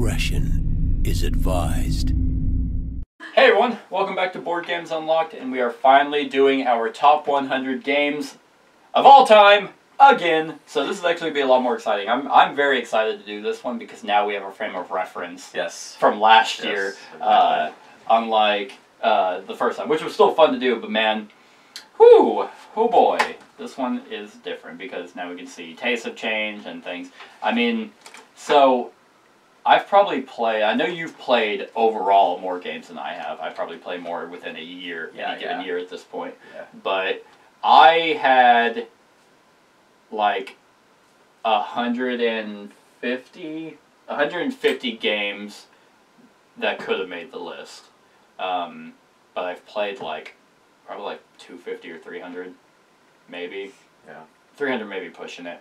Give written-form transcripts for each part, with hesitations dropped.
Discretion is advised. Hey everyone, welcome back to Board Games Unlocked, and we are finally doing our top 100 games of all time again. So this is actually going to be a lot more exciting. I'm very excited to do this one because now we have a frame of reference. Yes. From last year, unlike the first time, which was still fun to do, but man, whoo, oh boy, this one is different because now we can see tastes have changed and things. I mean, so I've probably played, I know you've played overall more games than I have. I probably play more within a year, any given year at this point. Yeah. But I had like 150 games that could have made the list. But I've played like, probably like 250 or 300, maybe. Yeah. 300 maybe pushing it.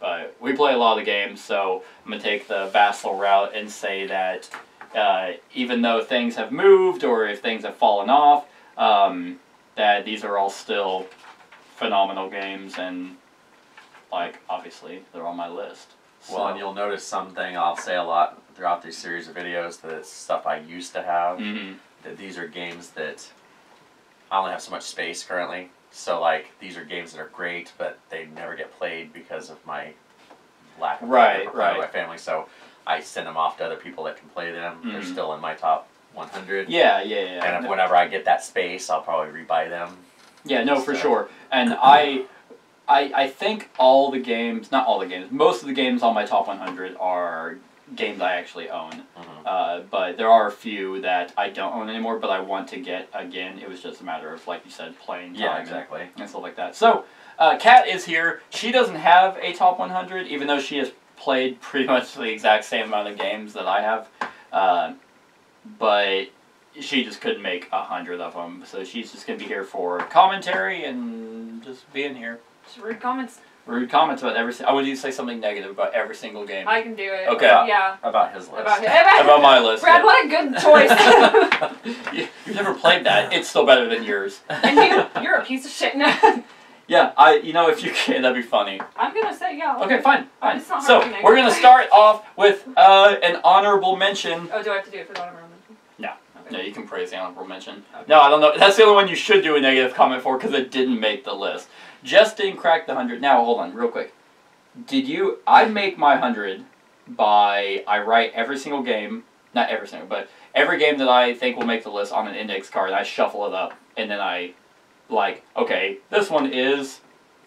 But we play a lot of the games, so I'm going to take the Vassal route and say that even though things have moved or if things have fallen off, that these are all still phenomenal games and, like, obviously, they're on my list. So. Well, and you'll notice something I'll say a lot throughout these series of videos, that stuff I used to have, that these are games that I only have so much space currently. So, like, these are games that are great, but they never get played because of my lack of play my family. So, I send them off to other people that can play them. Mm-hmm. They're still in my top 100. Yeah. And whenever I get that space, I'll probably rebuy them. Yeah, no, for sure. And I think all the games, not all the games, most of the games on my top 100 are games I actually own. Mm-hmm. But there are a few that I don't own anymore, but I want to get again. It was just a matter of, like you said, playing time and stuff like that. So, Kat is here. She doesn't have a top 100, even though she has played pretty much the exact same amount of games that I have. But she just couldn't make 100 of them, so she's just going to be here for commentary and just being here. Just read comments. Rude comments about every. I would you say something negative about every single game. I can do it. Okay. Yeah. About his list. About my list. Brad, yeah. What a good choice. You've never played that. It's still better than yours. And you're a piece of shit now. Yeah, you know, if you can, that'd be funny. I'm gonna say yeah. Okay, fine. It's not so we're gonna start off with an honorable mention. Oh, do I have to do it for the honorable mention? No. Okay. No, you can praise the honorable mention. Okay. No, I don't know. That's the only one you should do a negative comment for because it didn't make the list. Just didn't crack the 100. Now, hold on, real quick. Did you... I make my 100 by... I write every single game. Not every single, but every game that I think will make the list on an index card. I shuffle it up, and then I, like, okay, this one is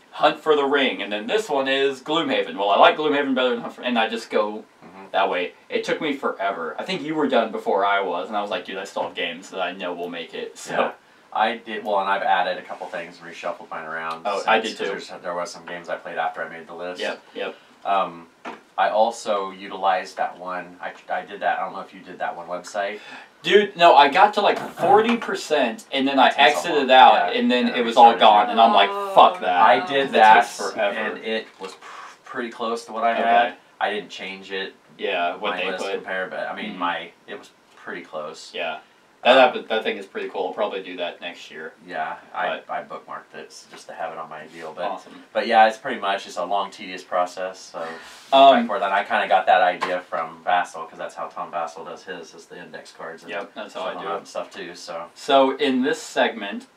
Hunt for the Ring, and then this one is Gloomhaven. Well, I like Gloomhaven better than Hunt for... And I just go that way. It took me forever. I think you were done before I was, and I was like, dude, I still have games that I know will make it, so... Yeah. I did, well, and I've added a couple things and reshuffled mine around. Oh, I did too. There was some games I played after I made the list. Yep. I also utilized that one. I did that. I don't know if you did that one website. Dude, no, I got to like 40% and then I exited out and then it was all gone and I'm like, fuck that. I did that forever. And it was pretty close to what I had. I didn't change it. Yeah, what they put. But I mean, it was pretty close. Yeah. That thing is pretty cool. I'll probably do that next year. Yeah, I bookmarked it just to have it on my deal. But, awesome. But yeah, it's pretty much just a long, tedious process. So before that, I kind of got that idea from Vassal because that's how Tom Vasel does his, is the index cards. And yep, that's how I do it. Stuff too. So in this segment,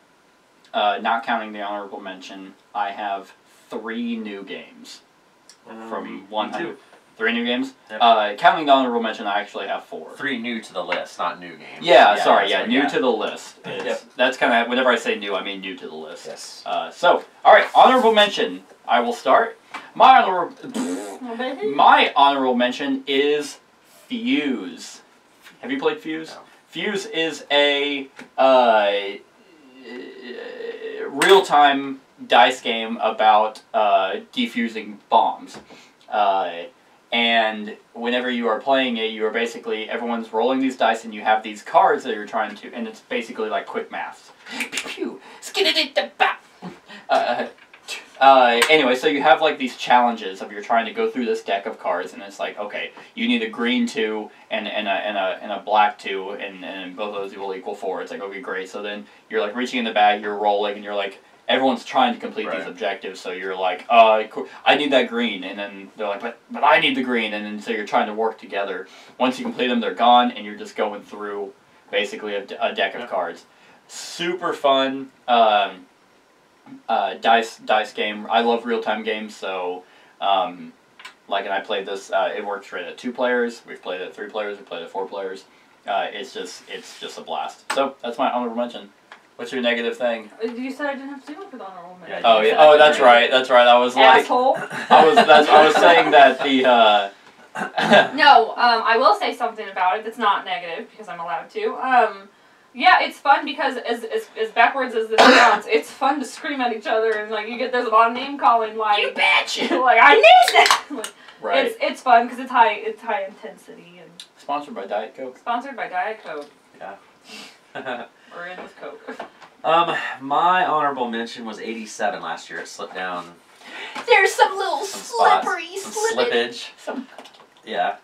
not counting the honorable mention, I have 3 new games from 1 to 2. 3 new games? Yep. Counting the honorable mention, I actually have 4. 3 new to the list, not new games. Yeah, new to the list. Yep. That's kind of, whenever I say new, I mean new to the list. Yes. So, all right, honorable mention. I will start. My honorable mention is Fuse. Have you played Fuse? No. Fuse is a real-time dice game about defusing bombs. And whenever you are playing it, you are basically, everyone's rolling these dice and you have these cards that you're trying to, and it's basically like quick math. Pew pew, skidididabap. Anyway, so you have like these challenges of you're trying to go through this deck of cards, and it's like, okay, you need a green 2 and a black 2, and both of those will equal 4. It's like, okay, great. So then you're like reaching in the bag, you're rolling, and you're like, everyone's trying to complete these objectives, so you're like, I need that green, and then they're like, but I need the green, and then so you're trying to work together. Once you complete them, they're gone, and you're just going through basically a deck of cards. Super fun. Dice game. I love real-time games, so and I played this, it works right at 2 players, we've played it at 3 players, we've played it at 4 players. It's just a blast. So that's my honorable mention. What's your negative thing? You said I didn't have to do it for the honorable mention. Oh yeah. Oh, that's right. I was like, asshole. I was saying that the No, I will say something about it that's not negative because I'm allowed to. Yeah, it's fun because as backwards as this sounds, it's fun to scream at each other, and like there's a lot of name calling, like, you bitch, like I need that. Like, right. It's fun because it's high intensity and. Sponsored by Diet Coke. Sponsored by Diet Coke. Yeah. We're in with Coke. My honorable mention was 87 last year. It slipped down. There's some little slippage. Some... Yeah.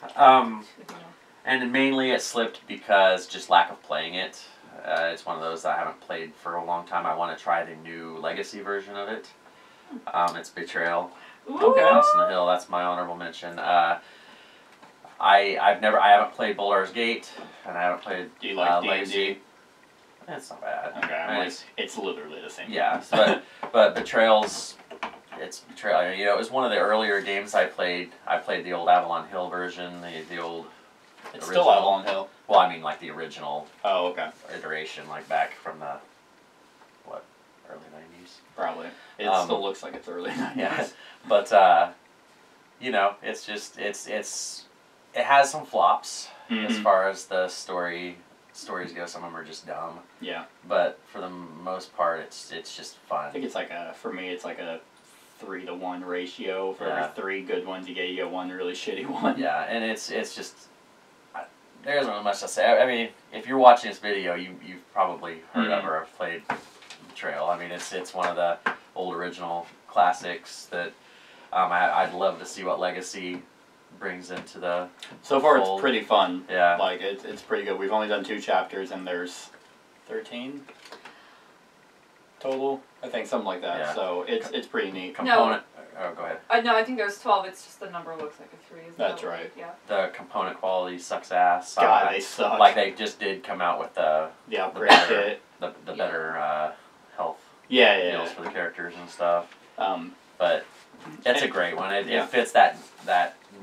And mainly it slipped because just lack of playing it. It's one of those I haven't played for a long time. I want to try the new Legacy version of it. It's Betrayal House on the Hill. That's my honorable mention. I haven't played Baldur's Gate, and I haven't played Legacy. It's not bad. Okay, it's literally the same. Yeah, but Betrayal. You know, it was one of the earlier games I played. I played the old Avalon Hill version, the old. It's original. Still Avalon Hill. Well, I mean, like the original. Oh, okay. Iteration, like back from the early '90s. Probably. It still looks like it's early '90s. Yeah. But you know, it's just it has some flops as far as the stories go. Some of them are just dumb. Yeah. But for the most part, it's just fun. I think it's like for me it's like a 3-to-1 ratio. For every 3 good ones you get 1 really shitty one. Yeah, and it's just. There isn't much to say. I mean, if you're watching this video, you've probably heard of or have played Betrayal. I mean, it's one of the old original classics that I'd love to see what Legacy brings into the. So far, it's pretty fun. Yeah, like it's pretty good. We've only done 2 chapters, and there's 13 total. I think something like that. Yeah. So it's pretty neat. Component. No. Oh, go ahead. No, I think there's 12. It's just the number looks like a 3. That's right. Yeah. The component quality sucks ass. God, they suck. Like they just did come out with the better health deals for the characters and stuff. But it's a great one. It fits that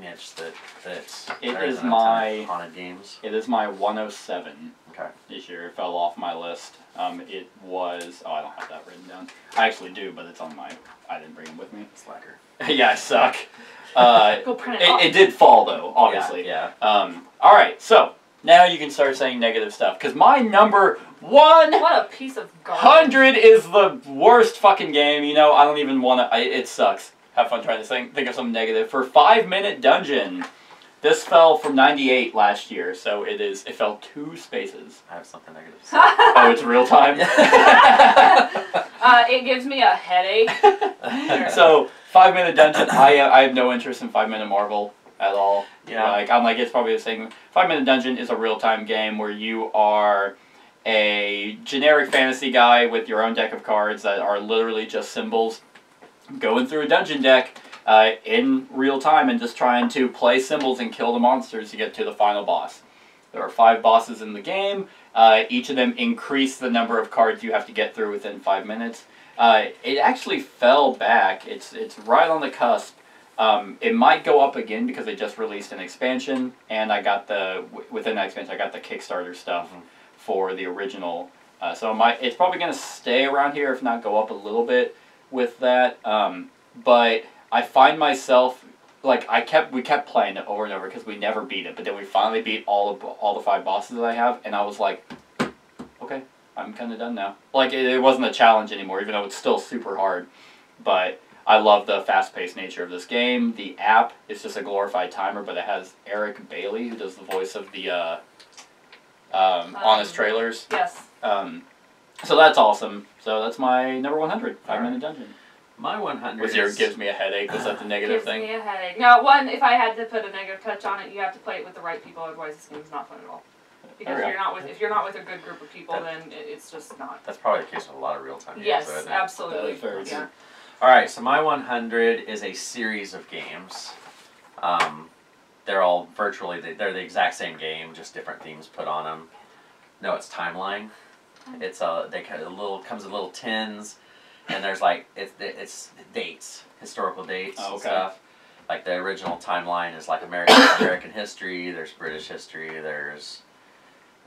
niche that's. It is my haunted games. It is my 107. Okay. This year it fell off my list. It was. Oh, I don't have that written down. I actually do, but it's on my. I didn't bring it with me. Slacker. Yeah, I suck. Go print it off. It did fall though, obviously. Yeah. All right, so now you can start saying negative stuff because my number 1. What a piece of garbage. 100 is the worst fucking game. You know, I don't even want to. It sucks. Have fun trying to think of something negative for 5-Minute Dungeon. This fell from 98 last year, so it fell 2 spaces. I have something negative to say. Oh, it's real time? It gives me a headache. So, 5-Minute Dungeon, I have no interest in 5-Minute Marvel at all. Yeah. Like, I'm like, it's probably the same. 5-Minute Dungeon is a real-time game where you are a generic fantasy guy with your own deck of cards that are literally just symbols going through a dungeon deck. In real time and just trying to play symbols and kill the monsters to get to the final boss. There are 5 bosses in the game. Each of them increase the number of cards you have to get through within 5 minutes. It actually fell back. It's right on the cusp. It might go up again because they just released an expansion, and I got within that expansion I got the Kickstarter stuff for the original. It's probably going to stay around here if not go up a little bit with that. But I find myself, like, we kept playing it over and over because we never beat it, but then we finally beat all the 5 bosses that I have, and I was like, okay, I'm kind of done now. Like, it wasn't a challenge anymore, even though it's still super hard, but I love the fast-paced nature of this game. The app is just a glorified timer, but it has Eric Bailey, who does the voice of the Honest Trailers. Yes. So that's awesome. So that's my number 100, 5-Minute Dungeon. My 100 was your gives me a headache. Was that the negative thing? Gives me a headache. No, one, if I had to put a negative touch on it, you have to play it with the right people, otherwise this game's not fun at all. Because if you're not with a good group of people, then it's just not. That's probably the case with a lot of real-time games. Yes, though, absolutely. Yeah. All right, so my 100 is a series of games. They're all virtually they're the exact same game, just different themes put on them. No, it's Timeline. It's comes in little tins, and there's like it's dates, historical dates and stuff. Like the original Timeline is like American history. There's British history. There's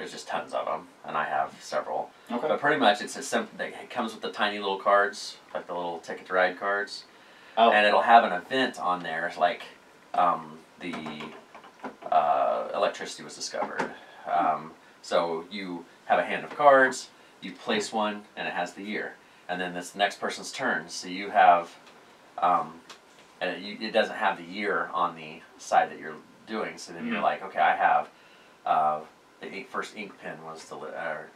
just tons of them, and I have several. Okay. But pretty much it's a simple. It comes with the tiny little cards, like the little Ticket to Ride cards, and it'll have an event on there, like the electricity was discovered. So you have a hand of cards, you place one, and it has the year, and then this next person's turn. So you have, and it doesn't have the year on the side that you're doing. So then you're like, okay, I have. The first ink pen was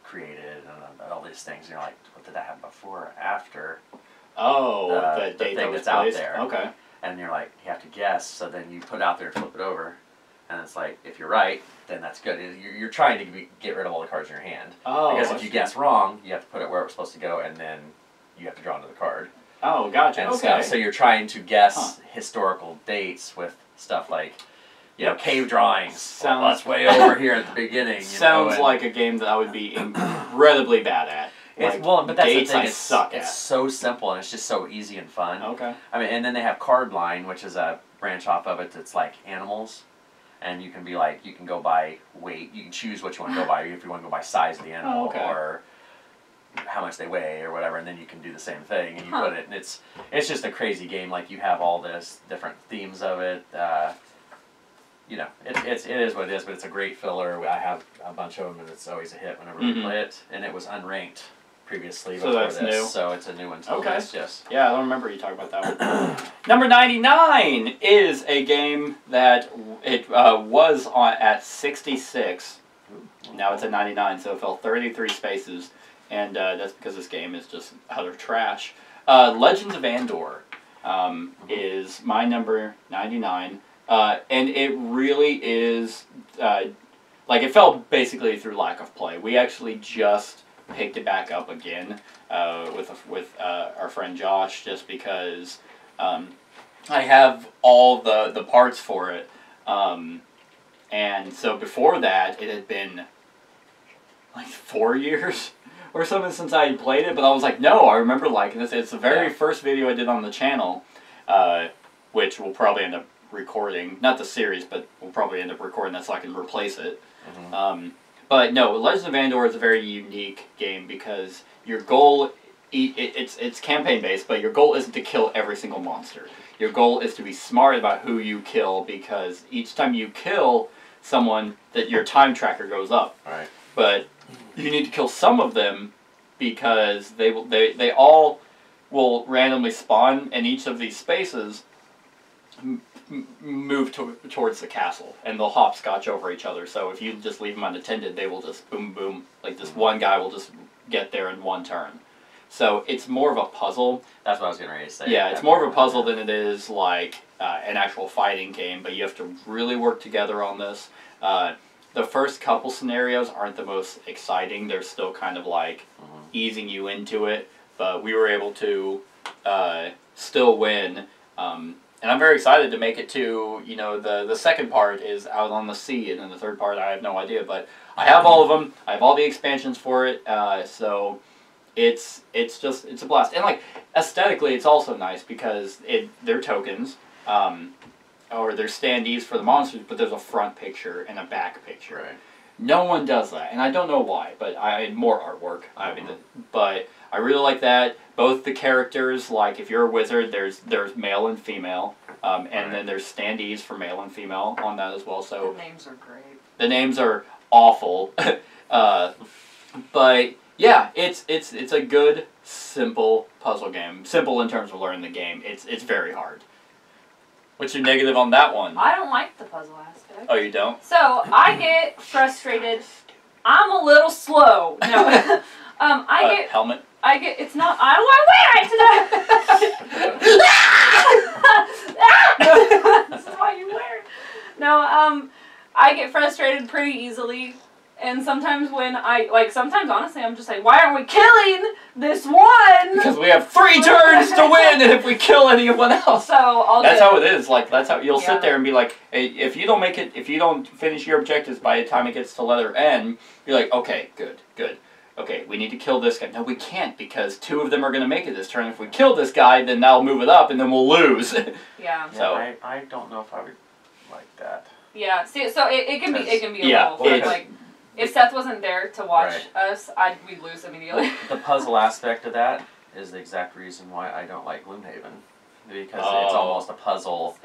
created, and all these things. And you're like, what did I have before or after? Oh, the date thing that's out there. Okay. And you're like, you have to guess. So then you put it out there and flip it over. And it's like, if you're right, then that's good. You're trying to get rid of all the cards in your hand. Oh. Because if you guess wrong, you have to put it where it was supposed to go, and then you have to draw another card. Oh, gotcha. And okay. So you're trying to guess historical dates with stuff like... You know, cave drawings. Sounds that's way over here at the beginning. You sounds know, like a game that I would be incredibly bad at. Like, it's, well, but that's the thing. It's so simple and it's just so easy and fun. Okay. I mean, and then they have Cardline, which is a branch off of it that's like animals, and you can be like you can go by weight. You can choose what you want to go by. If you want to go by size of the animal or how much they weigh or whatever, and then you can do the same thing and you put it. And it's just a crazy game. Like you have all this different themes of it. You know, it is what it is, but it's a great filler. I have a bunch of them, and it's always a hit whenever we play it. And it was unranked previously before this, so it's a new one to this, yes. Yeah, I don't remember you talking about that one. Number 99 is a game that it was on at 66. Now it's at 99, so it fell 33 spaces. And that's because this game is just utter trash. Legends of Andor is my number 99. And it really is, like, it fell basically through lack of play. We actually just picked it back up again with our friend Josh, just because I have all the parts for it. And so before that, it had been, like, 4 years or something since I had played it. But I was like, no, I remember liking this. It's the very first video I did on the channel, which will probably end up recording, not the series, but we'll probably end up recording that so I can replace it. But no, Legends of Andor is a very unique game because your goal, it's campaign based, but your goal isn't to kill every single monster. Your goal is to be smart about who you kill, because each time you kill someone, that your time tracker goes up. Right. But you need to kill some of them because they all will randomly spawn in each of these spaces. Move towards the castle, and they'll hopscotch over each other. So if you just leave them unattended, they will just boom, boom. Like this one guy will just get there in one turn. So it's more of a puzzle. That's what I was getting ready to say. Yeah, it's more of a puzzle than it is like an actual fighting game. But you have to really work together on this. The first couple scenarios aren't the most exciting. They're still kind of like easing you into it. But we were able to still win. And I'm very excited to make it to, you know, the second part is out on the sea, and then the third part I have no idea, but I have all of them. I have all the expansions for it, so it's just a blast. And like aesthetically, it's also nice because they're tokens, or they're standees for the monsters, but there's a front picture and a back picture. Right. No one does that, and I don't know why, but I had more artwork. I mean, but I really like that. Both the characters, like if you're a wizard, there's male and female, and then there's standees for male and female on that as well. So the names are great. The names are awful, but yeah, it's a good simple puzzle game. Simple in terms of learning the game. It's very hard. What's your negative on that one? I don't like the puzzle aspect. Oh, you don't? So I get frustrated. I'm a little slow. No, I get helmet. I get, it's not, I don't want to wear it today. No, I get frustrated pretty easily. And sometimes when I, like, sometimes, honestly, I'm just like, why aren't we killing this one? Because we have 3 turns to win, and if we kill anyone else. So, that's how it is. Like, that's how, you'll sit there and be like, hey, if you don't make it, if you don't finish your objectives by the time it gets to letter N, you're like, okay, good. Okay, we need to kill this guy. No, we can't, because 2 of them are going to make it this turn. If we kill this guy, then that'll move it up, and then we'll lose. Yeah. So I don't know if I would like that. Yeah, see, so it can be a little, like... If Seth wasn't there to watch us, we'd lose immediately. The puzzle aspect of that is the exact reason why I don't like Gloomhaven. Because it's almost a puzzle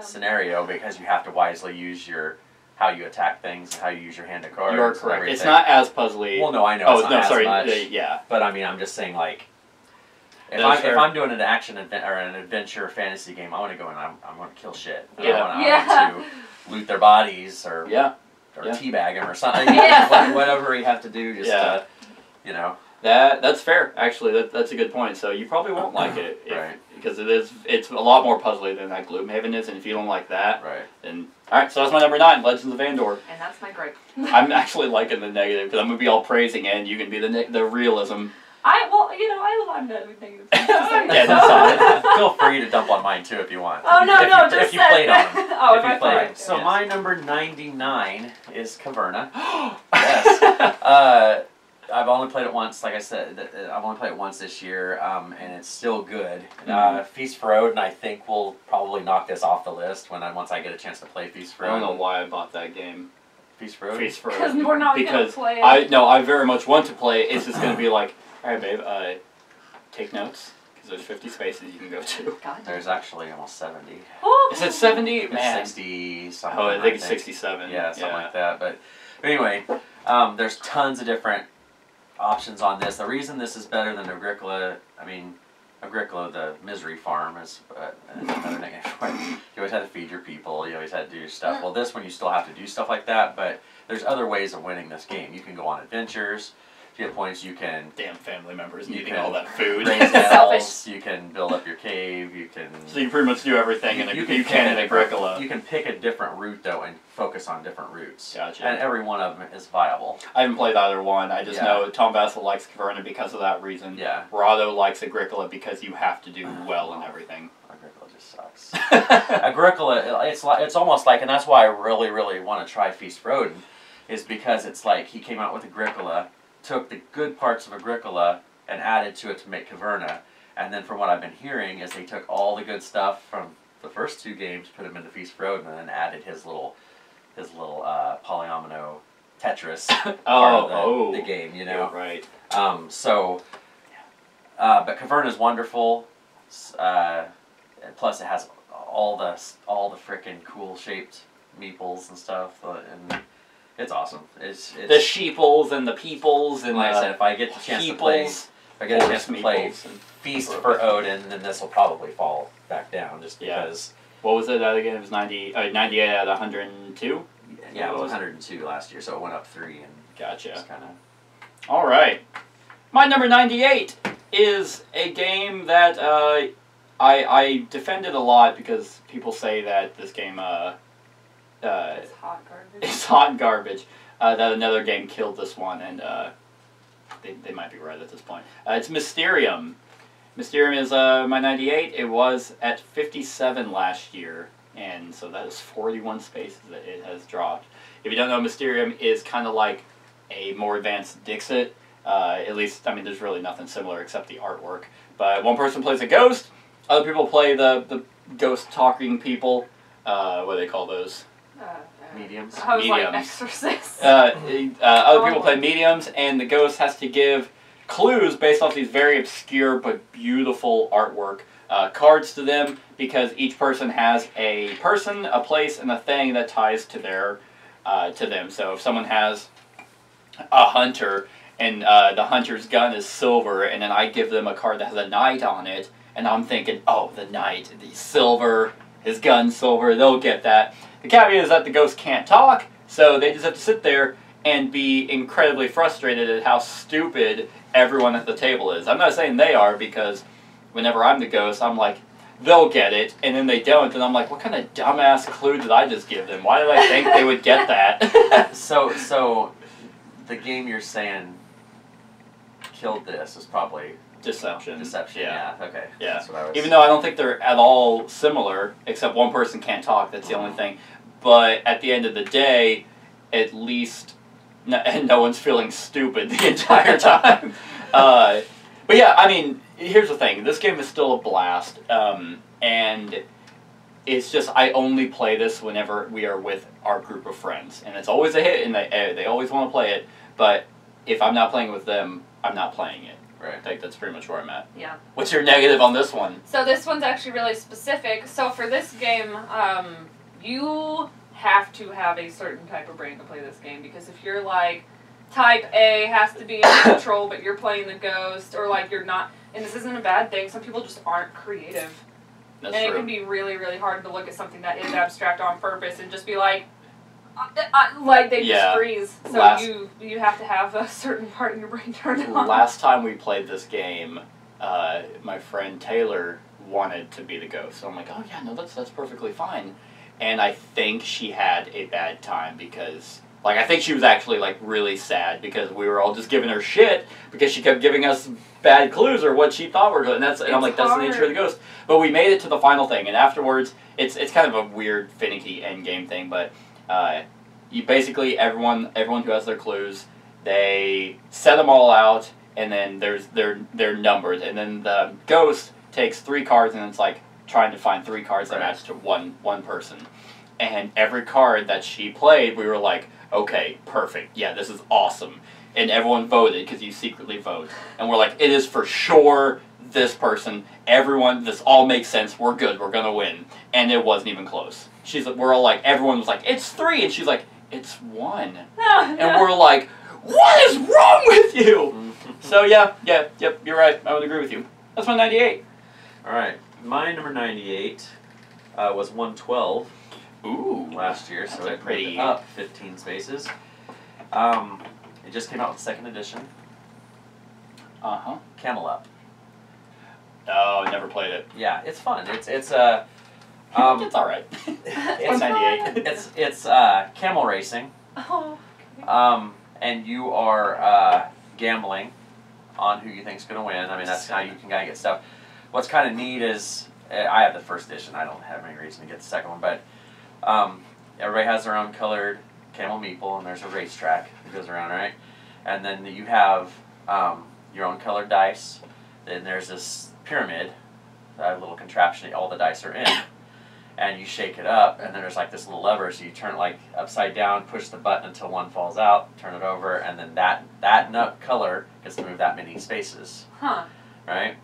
scenario, because you have to wisely use your how you attack things and how you use your hand of cards. You're correct. Everything. It's not as puzzly. Well, no, I know it's not as much. Yeah. But, I mean, I'm just saying, like, if I'm doing an action or an adventure fantasy game, I want to go and I'm going to kill shit. Yeah. I want to loot their bodies or... Yeah. Or teabag him or something. Whatever you have to do just to, you know. That's fair, actually. That's a good point. So you probably won't like it. Because it's a lot more puzzly than that Gloomhaven is, and if you don't like that, then... Alright, so that's my number 9, Legends of Andor. And that's my gripe. I'm actually liking the negative, because I'm going to be all praising it, and you can be the realism. Well, you know, I love everything. Yeah, that's solid. Feel free to dump on mine, too, if you want. Oh, no, just if you played on them. Oh, if I played. So my number 99 is Caverna. Yes. I've only played it once, like I said. I've only played it once this year, and it's still good. Feast for Odin, I think, will probably knock this off the list once I get a chance to play Feast for Odin. I don't know why I bought that game. Feast for Odin? Feast for Odin. Because we're not going to play it. I very much want to play it. It's just going to be like... All right, babe, take notes, because there's 50 spaces you can go to. God. There's actually almost 70. Oh. Is it 70? Man. It's 60-something. Oh, I think it's 67. Yeah, something like that. But anyway, there's tons of different options on this. The reason this is better than Agricola, the Misery Farm is another negative point. You always had to feed your people. You always had to do your stuff. Well, this one, you still have to do stuff like that, but there's other ways of winning this game. You can go on adventures. If you have points, you can... Damn family members eating all that food. Raise animals, you can build up your cave, you can... So you pretty much do everything you can in Agricola. You can pick a different route, though, and focus on different routes. Gotcha. And every one of them is viable. I haven't played either one. I just know Tom Vasel likes Caverna because of that reason. Yeah. Rado likes Agricola because you have to do well in everything. Agricola just sucks. Agricola, it's almost like... And that's why I really, really want to try Feast for Odin, is because it's like he came out with Agricola... took the good parts of Agricola and added to it to make Caverna. And then from what I've been hearing is they took all the good stuff from the first 2 games, put them into Feast for Odin, and then added his little polyomino Tetris part of the game, you know? Yeah, right. But Caverna's wonderful. Plus it has all the frickin' cool shaped meeples and stuff, and it's awesome. It's the sheeples and the peoples and like I said, if I get the chance to play, Feast for Odin, then this will probably fall back down just because. What was it again? It was 98 out of 102. Yeah, it was 102 last year, so it went up 3 and gotcha. Kind of. All right, my number 98 is a game that I defended a lot because people say that this game. It's hot garbage. That another game killed this one, and they might be right at this point. It's Mysterium. Mysterium is my 98. It was at 57 last year, and so that is 41 spaces that it has dropped. If you don't know, Mysterium is kind of like a more advanced Dixit. At least, I mean, there's really nothing similar except the artwork. But one person plays a ghost, other people play the ghost talking people. What do they call those? Mediums. I was like exorcists. Other people play mediums, and the ghost has to give clues based off these very obscure but beautiful artwork cards to them, because each person has a person, a place, and a thing that ties to their to them. So if someone has a hunter, and the hunter's gun is silver, and then I give them a card that has a knight on it, and I'm thinking, oh, the knight, the silver, his gun's silver, they'll get that. The caveat is that the ghost can't talk, so they just have to sit there and be incredibly frustrated at how stupid everyone at the table is. I'm not saying they are, because whenever I'm the ghost, I'm like, they'll get it, and then they don't, and I'm like, what kind of dumbass clue did I just give them? Why did I think they would get that? So the game you're saying killed this is probably... Deception. Deception, yeah. Okay. Yeah. That's what I was... Even though I don't think they're at all similar, except one person can't talk, that's the only thing. But at the end of the day, at least... No one's feeling stupid the entire time. But yeah, I mean... Here's the thing, this game is still a blast, and it's just, I only play this whenever we are with our group of friends, and it's always a hit, and they always want to play it, but if I'm not playing with them, I'm not playing it. Right. I think that's pretty much where I'm at. Yeah. What's your negative on this one? So this one's actually really specific. So for this game, you have to have a certain type of brain to play this game, because if you're like, type A has to be in control, but you're playing the ghost, or like you're not... And this isn't a bad thing. Some people just aren't creative. That's and it true. Can be really, really hard to look at something that is abstract on purpose and just be like they just freeze. So you have to have a certain part in your brain turned on. Last time we played this game, my friend Taylor wanted to be the ghost. So I'm like, oh yeah, no, that's perfectly fine. And I think she had a bad time because... Like, I think she was actually, like, really sad because we were all just giving her shit because she kept giving us bad clues or what she thought were good. And I'm like, that's the nature of the ghost. But we made it to the final thing, and afterwards, it's kind of a weird, finicky end game thing, but you basically, everyone who has their clues, they set them all out, and then there's their numbers. And then the ghost takes 3 cards, and it's, like, trying to find 3 cards that match to one person. And every card that she played, we were like... Okay, perfect. Yeah, this is awesome. And everyone voted, because you secretly vote. And we're like, it is for sure this person. Everyone, this all makes sense. We're good. We're going to win. And it wasn't even close. We're all like, everyone was like, it's 3. And she's like, it's 1. No. And we're like, what is wrong with you? So yep, you're right. I would agree with you. That's my 98. All right. My number 98 was 112. Ooh, last year, so it pretty up 15 spaces. It just came out with 2nd edition. Uh-huh. Camelot. Oh, never played it. Yeah, it's fun. It's all right. It's 98. It's camel racing. Oh. Okay. And you are gambling on who you think's gonna win. I mean, that's how you can kind of get stuff. What's kind of neat is I have the 1st edition. I don't have any reason to get the 2nd one, but. Everybody has their own colored camel meeple, and there's a racetrack that goes around, right? And then you have your own colored dice. Then there's this pyramid, that little contraption that all the dice are in, and you shake it up, and then there's like this little lever, so you turn it like upside down, push the button until one falls out, turn it over, and then that nut color gets to move that many spaces. Huh. Right?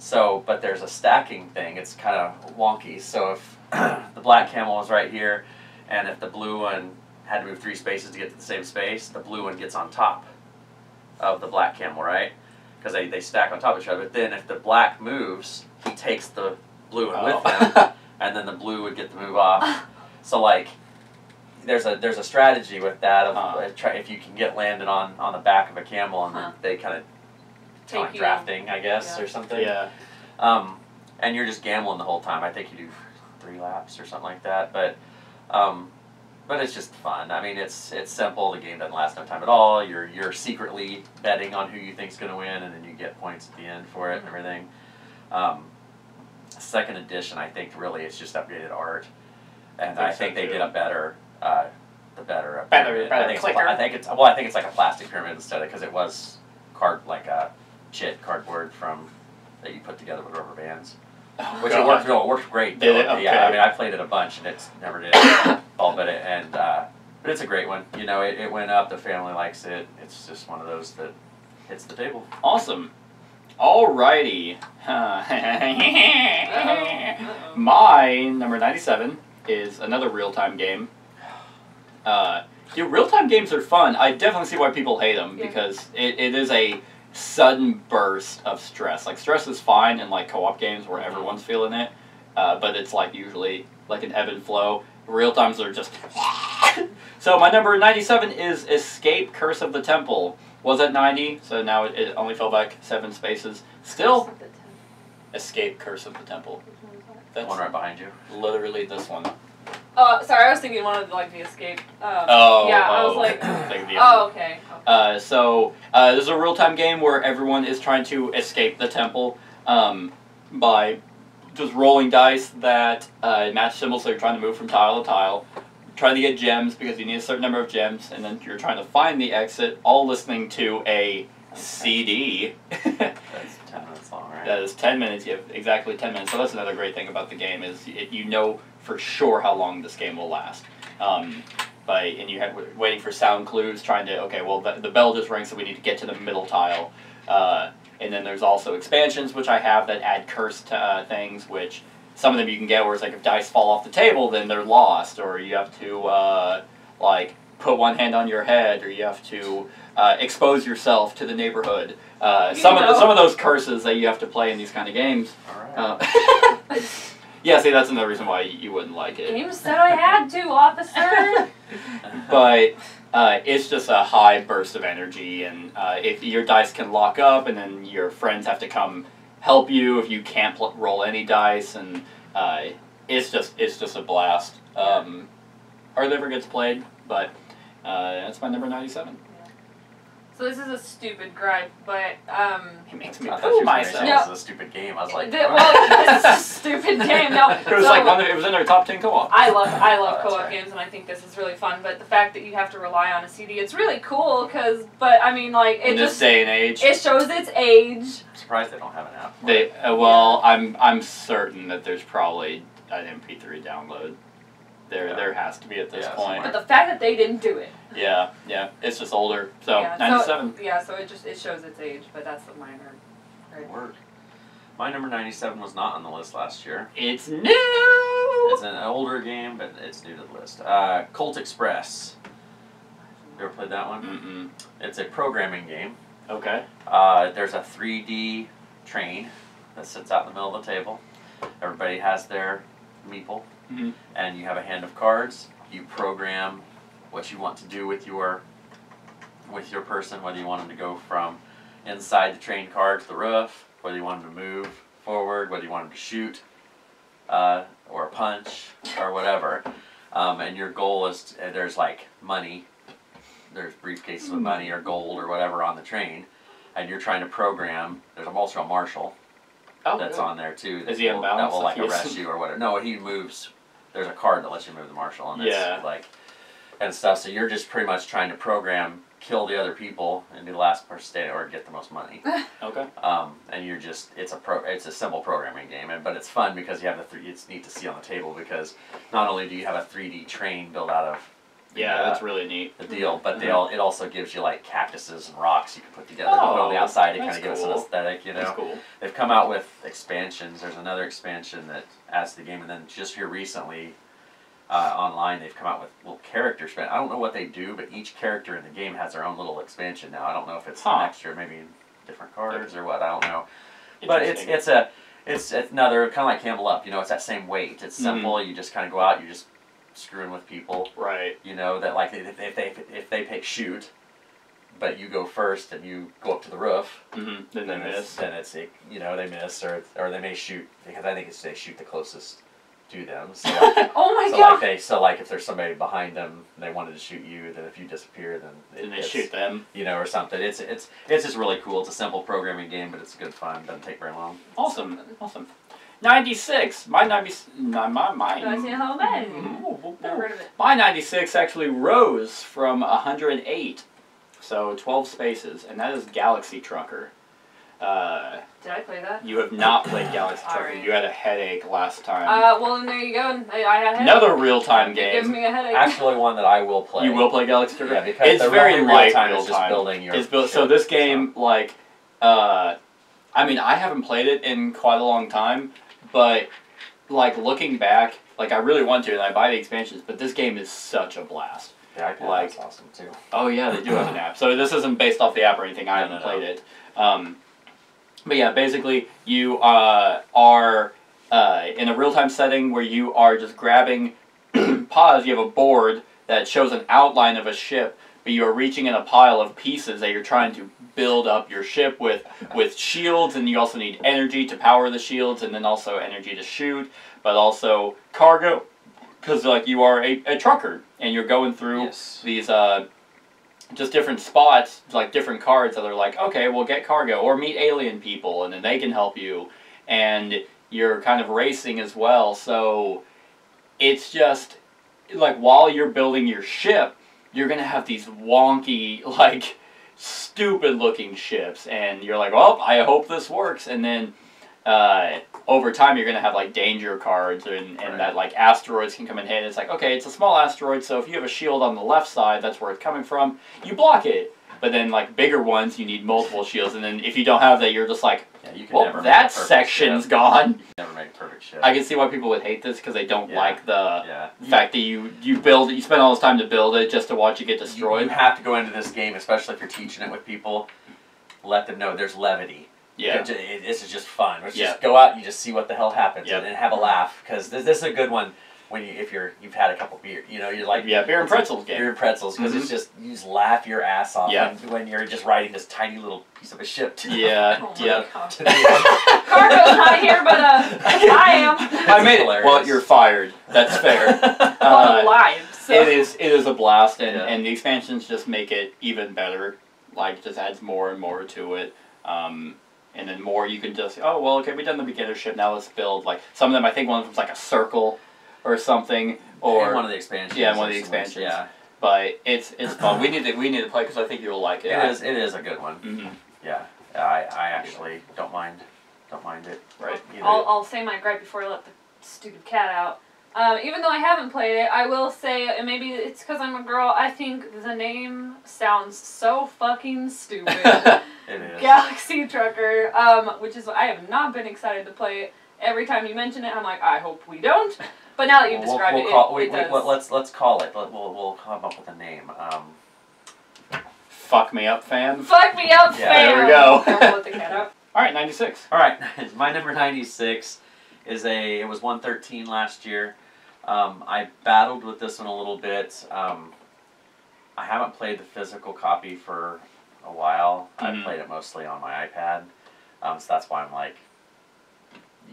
So, but there's a stacking thing. It's kind of wonky, so if the black camel was right here, and if the blue one had to move 3 spaces to get to the same space, the blue one gets on top of the black camel, right? Because they stack on top of each other. But then if the black moves, he takes the blue one with him, and then the blue would get the move off. So like, there's a strategy with that of if you can get landed on the back of a camel, and then they kind of talk drafting, I guess, or something. Yeah. And you're just gambling the whole time. I think you do 3 laps or something like that, but it's just fun. I mean, it's simple. The game doesn't last no time at all. You're secretly betting on who you think's gonna win, and then you get points at the end for it and everything. 2nd edition, I think really it's just updated art, and I think they did a better, I think it's like a plastic pyramid instead of, because it was like a chit cardboard that you put together with rubber bands. Which it worked great. Did it? Okay. Yeah, I mean, I played it a bunch, and it's never did all but it. And but it's a great one. You know, it went up. The family likes it. It's just one of those that hits the table. Awesome. Alrighty. My number 97 is another real-time game. Dude, real-time games are fun. I definitely see why people hate them because it is a sudden burst of stress. Like, stress is fine in, like, co-op games where everyone's feeling it, but it's, like, usually, like, an ebb and flow. Real times are just... So, my number 97 is Escape Curse of the Temple. Was at 90, so now it only fell back 7 spaces. Still, Escape Curse of the Temple. That's one right behind you. Literally this one. Sorry, I was thinking one of the, like, the Escape. I was like, okay. This is a real-time game where everyone is trying to escape the temple by just rolling dice that match symbols, so you're trying to move from tile to tile, trying to get gems because you need a certain number of gems, and then you're trying to find the exit, all listening to a CD. That's 10 minutes long, right? That is 10 minutes, you have exactly 10 minutes. So that's another great thing about the game is you know for sure how long this game will last. And you have waiting for sound clues, trying to, okay, well, the bell just rang, so we need to get to the middle tile. And then there's also expansions, which I have, that add curse to things, which some of them you can get where it's like if dice fall off the table, then they're lost, or you have to, put one hand on your head, or you have to expose yourself to the neighborhood. Some of those curses that you have to play in these kind of games. All right. Yeah, see, that's another reason why you wouldn't like it. You said I had to, officer! But it's just a high burst of energy, and if your dice can lock up, and then your friends have to come help you if you can't roll any dice, and it's just a blast. Hardly ever gets played, but... that's my number 97. Yeah. So this is a stupid gripe, but he makes me fool myself. This is a stupid game. I was like, well, this is a stupid game. No, it was it was in their top 10 co-op. I love co-op games, and I think this is really fun. But the fact that you have to rely on a CD, it's really cool. In this day and age, it shows its age. I'm surprised they don't have an app. I'm certain that there's probably an MP3 download. There has to be at this point. But the fact that they didn't do it. Yeah. It's just older. So, 97. So it shows its age, but that's the minor. Right? Word. My number 97 was not on the list last year. It's new! It's an older game, but it's new to the list. Colt Express. You ever played that one? Mm-hmm. It's a programming game. Okay. There's a 3D train that sits out in the middle of the table. Everybody has their meeple. Mm-hmm. And you have a hand of cards. You program what you want to do with your person, whether you want them to go from inside the train car to the roof, whether you want them to move forward, whether you want them to shoot or punch or whatever. And your goal is there's like money, there's briefcases with money or gold or whatever on the train, and you're trying to program. There's also a marshal on there too. Is he unbalanced? That will like arrest you or whatever. No, he moves. There's a card that lets you move the marshal, and it's like, and stuff. So you're just pretty much trying to program, kill the other people, and be the last person standing, or get the most money. Okay. And you're just, it's a simple programming game, but it's fun because you have it's neat to see on the table because not only do you have a 3D train built out of. That's really neat. The deal, but it also gives you like cactuses and rocks you can put together to put on the outside to kind of give it an aesthetic, you know. That's cool. They've come out with expansions. There's another expansion that adds to the game, and then just here recently, online they've come out with little character expansion. I don't know what they do, but each character in the game has their own little expansion now. I don't know if it's an extra, maybe different cards or what. I don't know. But it's another kind of like Campbell Up. You know, it's that same weight. It's simple. Mm-hmm. You just kind of go out. You just screwing with people, right? You know that like if they pick shoot, but you go first and you go up to the roof, then they miss. Then it's they miss or they may shoot because I think it's they shoot the closest to them. So like, oh my god! If there's somebody behind them and they wanted to shoot you, then if you disappear, then they shoot them. You know or something. It's just really cool. It's a simple programming game, but it's good fun. Doesn't take very long. Awesome. 96. My 96 actually rose from 108, so 12 spaces, and that is Galaxy Trucker. Did I play that? You have not played Galaxy Trucker. Right. You had a headache last time. Well, then there you go. I had a headache. Another real-time game. It gives me a headache. Actually, one that I will play. You will play Galaxy Trucker. Yeah, because it's very light real-time. So this game, I haven't played it in quite a long time. But, looking back, I really want to, and I buy the expansions, but this game is such a blast. Yeah, I can. That's awesome, too. Oh, yeah, they do have an app. So this isn't based off the app or anything. I haven't played it. But, yeah, basically, you are in a real-time setting where you are just grabbing paws. You have a board that shows an outline of a ship, but you are reaching in a pile of pieces that you're trying to build up your ship with shields, and you also need energy to power the shields, and then also energy to shoot, but also cargo, because like you are a trucker, and you're going through these just different spots, like different cards that are like, okay, we'll get cargo, or meet alien people, and then they can help you, and you're kind of racing as well, so it's just, like, while you're building your ship, you're going to have these wonky, like, stupid-looking ships. And you're like, well, I hope this works. And then over time, you're going to have, like, danger cards and that, like, asteroids can come and hit. And it's like, okay, it's a small asteroid, so if you have a shield on the left side, that's where it's coming from, you block it. But then, like, bigger ones, you need multiple shields. And then if you don't have that, you're just like, you can well, that section's gone. You can never make a perfect ship. I can see why people would hate this, because they don't like the fact that you build, you spend all this time to build it just to watch it get destroyed. You have to go into this game, especially if you're teaching it with people, let them know there's levity. Yeah. This is just fun. Let's just go out and you just see what the hell happens and have a laugh, because this is a good one. When you, if you've had a couple beer, you know, you're like, beer and pretzels game. Beer and pretzels, because it's just, you just laugh your ass off when you're just riding this tiny little piece of a ship. Cargo's not here, but I am. I made it. Well, you're fired. That's fair. I'm alive. So. It is a blast, and the expansions just make it even better. Like, just adds more and more to it. And then more you can just, oh, well, okay, we've done the beginner ship, now let's build. Like, some of them, I think one of them's like a circle or something, or in one of the expansions. Yeah, one of the expansions. Yeah, but it's fun. We need to play, because I think you'll like it. It is a good one. Mm-hmm. Yeah, I actually don't mind it. Right. I'll say my gripe before I let the stupid cat out. Even though I haven't played it, I will say, and maybe it's because I'm a girl, I think the name sounds so fucking stupid. It is. Galaxy Trucker, which is I have not been excited to play it. Every time you mention it, I'm like, I hope we don't. But now that you've described it, let's call it. We'll come up with a name. Fuck me up, fam. Fuck me up, fam. There we go. I'll let the cat out. All right, 96. All right, my number 96 is it was 113 last year. I battled with this one a little bit. I haven't played the physical copy for a while. I've played it mostly on my iPad, so that's why I'm like.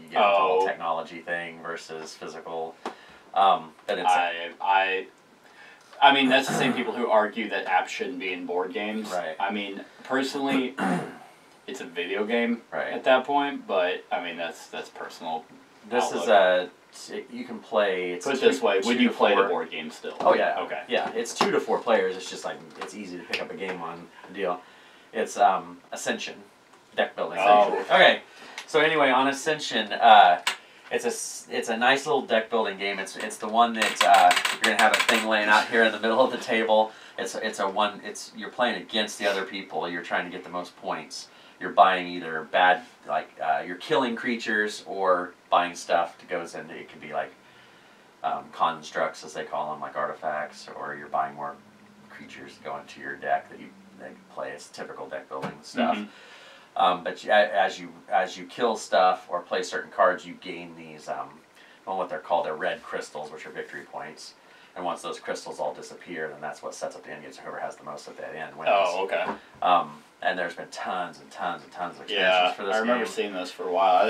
You get the whole technology thing versus physical. But it's I mean, that's the same people who argue that apps shouldn't be in board games. Right. I mean, personally, it's a video game at that point, but I mean, that's personal. This is you can play. Put it this way, would you play the board game still? Oh, yeah. Okay. Yeah, it's 2 to 4 players. It's just like, it's easy to pick up a game on the deal. It's Ascension, deck building. Oh, okay. So anyway, on Ascension, it's a nice little deck building game. It's the one that you're gonna have a thing laying out here in the middle of the table. You're playing against the other people. You're trying to get the most points. You're buying either you're killing creatures or buying stuff that goes into it. Could be like constructs, as they call them, like artifacts, or you're buying more creatures that go into your deck that you play. It's typical deck building stuff. Mm-hmm. But as you kill stuff or play certain cards, you gain these, what they're called, they're red crystals, which are victory points. And once those crystals all disappear, then that's what sets up the end game. So whoever has the most at that end wins. Oh, okay. And there's been tons and tons and tons of expansions for this game. I remember seeing this for a while.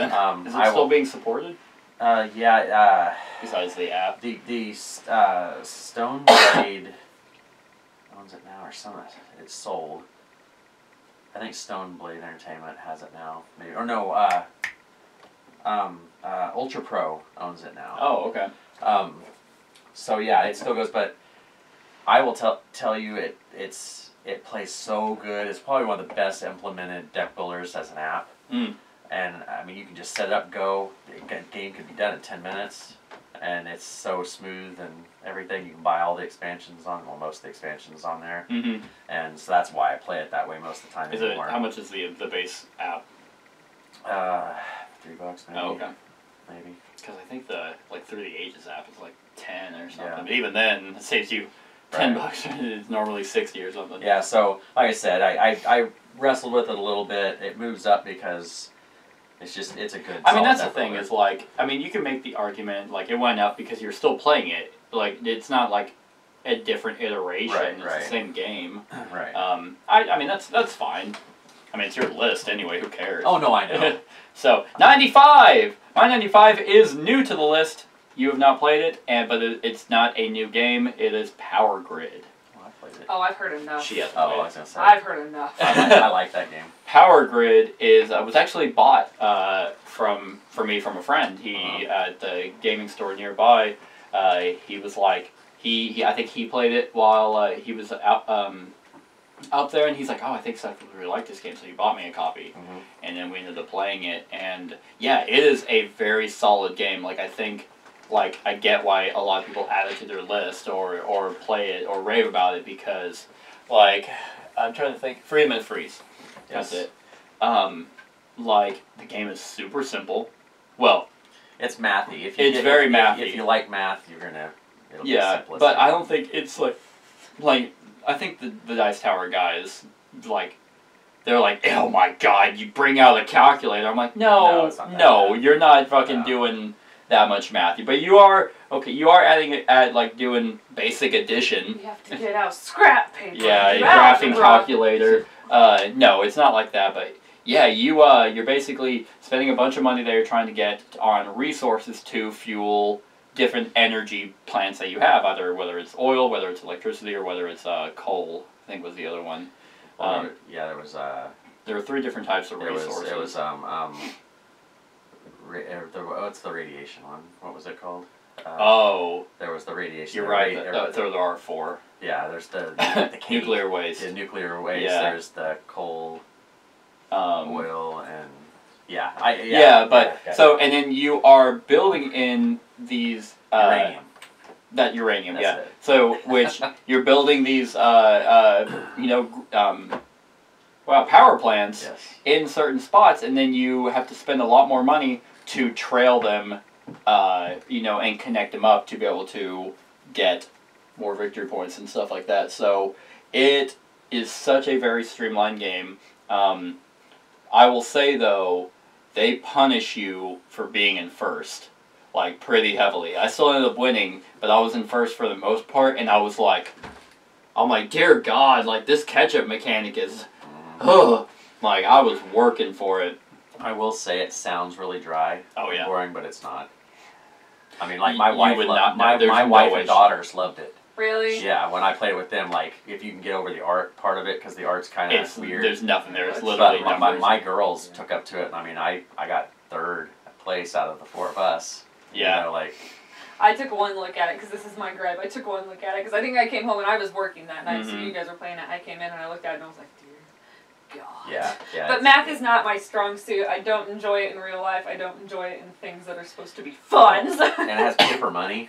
Is it still being supported? Yeah. Besides the app. The Stoneblade owns it now, or something. It's sold. I think Stoneblade Entertainment has it now, maybe, or no, Ultra Pro owns it now. Oh, okay. So yeah, it still goes, but I will tell you, it plays so good. It's probably one of the best implemented deck builders as an app. Mm. And I mean, you can just set it up, go. The game could be done in 10 minutes, and it's so smooth and everything. You can buy all the expansions on, well, most of the expansions on there. Mm-hmm. And so that's why I play it that way most of the time. How much is the base app? $3 maybe. Oh, okay. Maybe. Because I think the Through the Ages app is like 10 or something. Yeah. But even then, it saves you $10. It's normally 60 or something. Yeah. So like I said, I wrestled with it a little bit. It moves up because. It's a good. I mean, that's the thing. Is like, I mean, you can make the argument like it went up because you're still playing it. Like, it's not like a different iteration. It's the same game. Right. I mean, that's fine. I mean, it's your list anyway. Who cares? Oh, no, I know. So, 95! My 95 is new to the list. You have not played it, but it's not a new game. It is Power Grid. Well, I've played it. Oh, I've heard enough. She has. Oh, I was going to say. I've heard enough. I like that game. Power Grid was actually bought for me from a friend. He at the gaming store nearby. He was like, I think he played it while he was out there, and he's like, oh, I think Seth would really like this game, so he bought me a copy. Mm-hmm. And then we ended up playing it, and yeah, it is a very solid game. Like, I think, like, I get why a lot of people add it to their list or play it or rave about it, because, like, I'm trying to think, Freedom and Freeze. Yes. That's it. Like, the game is super simple. Well, it's mathy. It's very mathy. If you like math, you're gonna. It'll be simplistic. But I don't think it's like I think the Dice Tower guys they're like, oh my god, you bring out a calculator. I'm like, no, you're not fucking doing that much math. But you are doing basic addition. You have to get out scrap paper. Yeah, a drafting calculator. No, it's not like that, but. Yeah, you're basically spending a bunch of money that you're trying to get on resources to fuel different energy plants that you have, whether it's oil, whether it's electricity, or whether it's coal, I think was the other one. There were three different types of resources. What's the radiation one? What was it called? There was the radiation. You're right. There are four. Yeah, there's the nuclear waste. The nuclear waste. Yeah. There's the coal. Oil and and then you are building in these uranium. That's it. So which you're building these power plants in certain spots, and then you have to spend a lot more money to trail them, and connect them up to be able to get more victory points and stuff like that. So it is such a very streamlined game. I will say, though, they punish you for being in first, like, pretty heavily. I still ended up winning, but I was in first for the most part, and I was like, oh my dear God, like, this catch-up mechanic is, like, I was working for it. I will say it sounds really dry and boring, but it's not. I mean, like, my wife and daughters loved it. Really? Yeah, when I played with them, like, if you can get over the art part of it, because the art's kind of weird. There's nothing there. It's literally my girls took up to it, and I mean, I got third place out of the four of us. Yeah. You know, like. I took one look at it, because this is my gripe. I took one look at it, because I think I came home, and I was working that night, so you guys were playing it. I came in, and I looked at it, and I was like, dear God. Yeah, yeah. But math is not my strong suit. I don't enjoy it in real life. I don't enjoy it in things that are supposed to be fun. So. And it has paper money.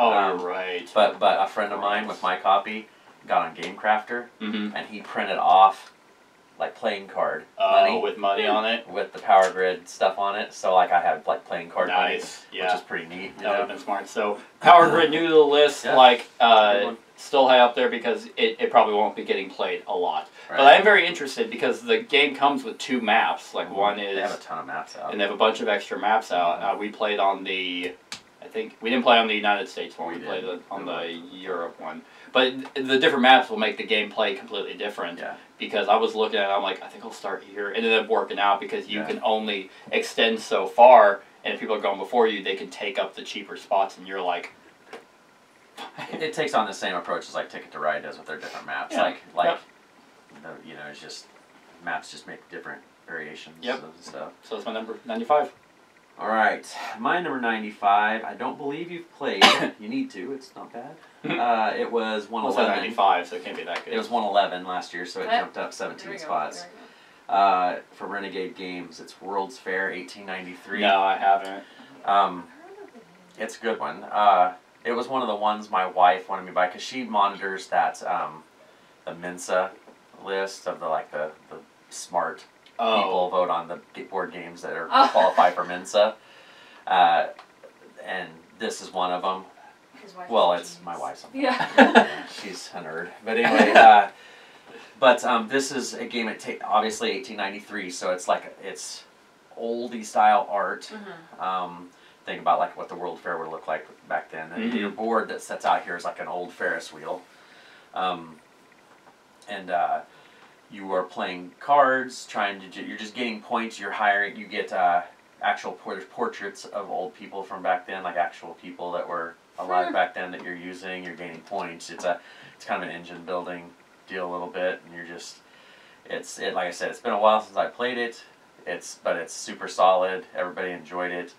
Oh, you're right. But a friend of mine with my copy got on GameCrafter, and he printed off, like, playing card money. With money on it? With the Power Grid stuff on it. So, like, I have, like, playing card money, which is pretty neat. That would have been smart. So, Power Grid, new to the list, still high up there because it probably won't be getting played a lot. Right. But I am very interested because the game comes with two maps. Like, one is... They have a ton of maps out. And they have a bunch of extra maps out. We played on the... I think we didn't play on the United States one. We played on the Europe one, but the different maps will make the gameplay completely different. Yeah. Because I was looking at it, I'm like, I think I'll start here. It ended up working out because you can only extend so far, and if people are going before you, they can take up the cheaper spots, and you're like. It takes on the same approach as like Ticket to Ride does with their different maps. Yeah. It's just maps just make different variations. Yep. Of stuff. So that's my number 95. All right, my number 95. I don't believe you've played. You need to. It's not bad. It was 111. 95, so it can't be that good. It was 111 last year, so it jumped up 17 spots. For Renegade Games, it's World's Fair 1893. No, I haven't. It's a good one. It was one of the ones my wife wanted me to buy because she monitors that the MENSA list of the smart. Oh. People vote on the board games that are qualified for MENSA, and this is one of them. Well, it's my wife's. Yeah, she's a nerd. But anyway, this is a game that obviously 1893, so it's oldie style art. Mm-hmm. thing about like what the World Fair would look like back then. And your board that sets out here is like an old Ferris wheel. You are playing cards, trying to, you're just getting points, you're hiring, you get actual, there's portraits of old people from back then, like actual people that were alive back then that you're using, you're gaining points. It's kind of an engine building deal a little bit, and you're just, like I said, it's been a while since I played it, but it's super solid, everybody enjoyed it,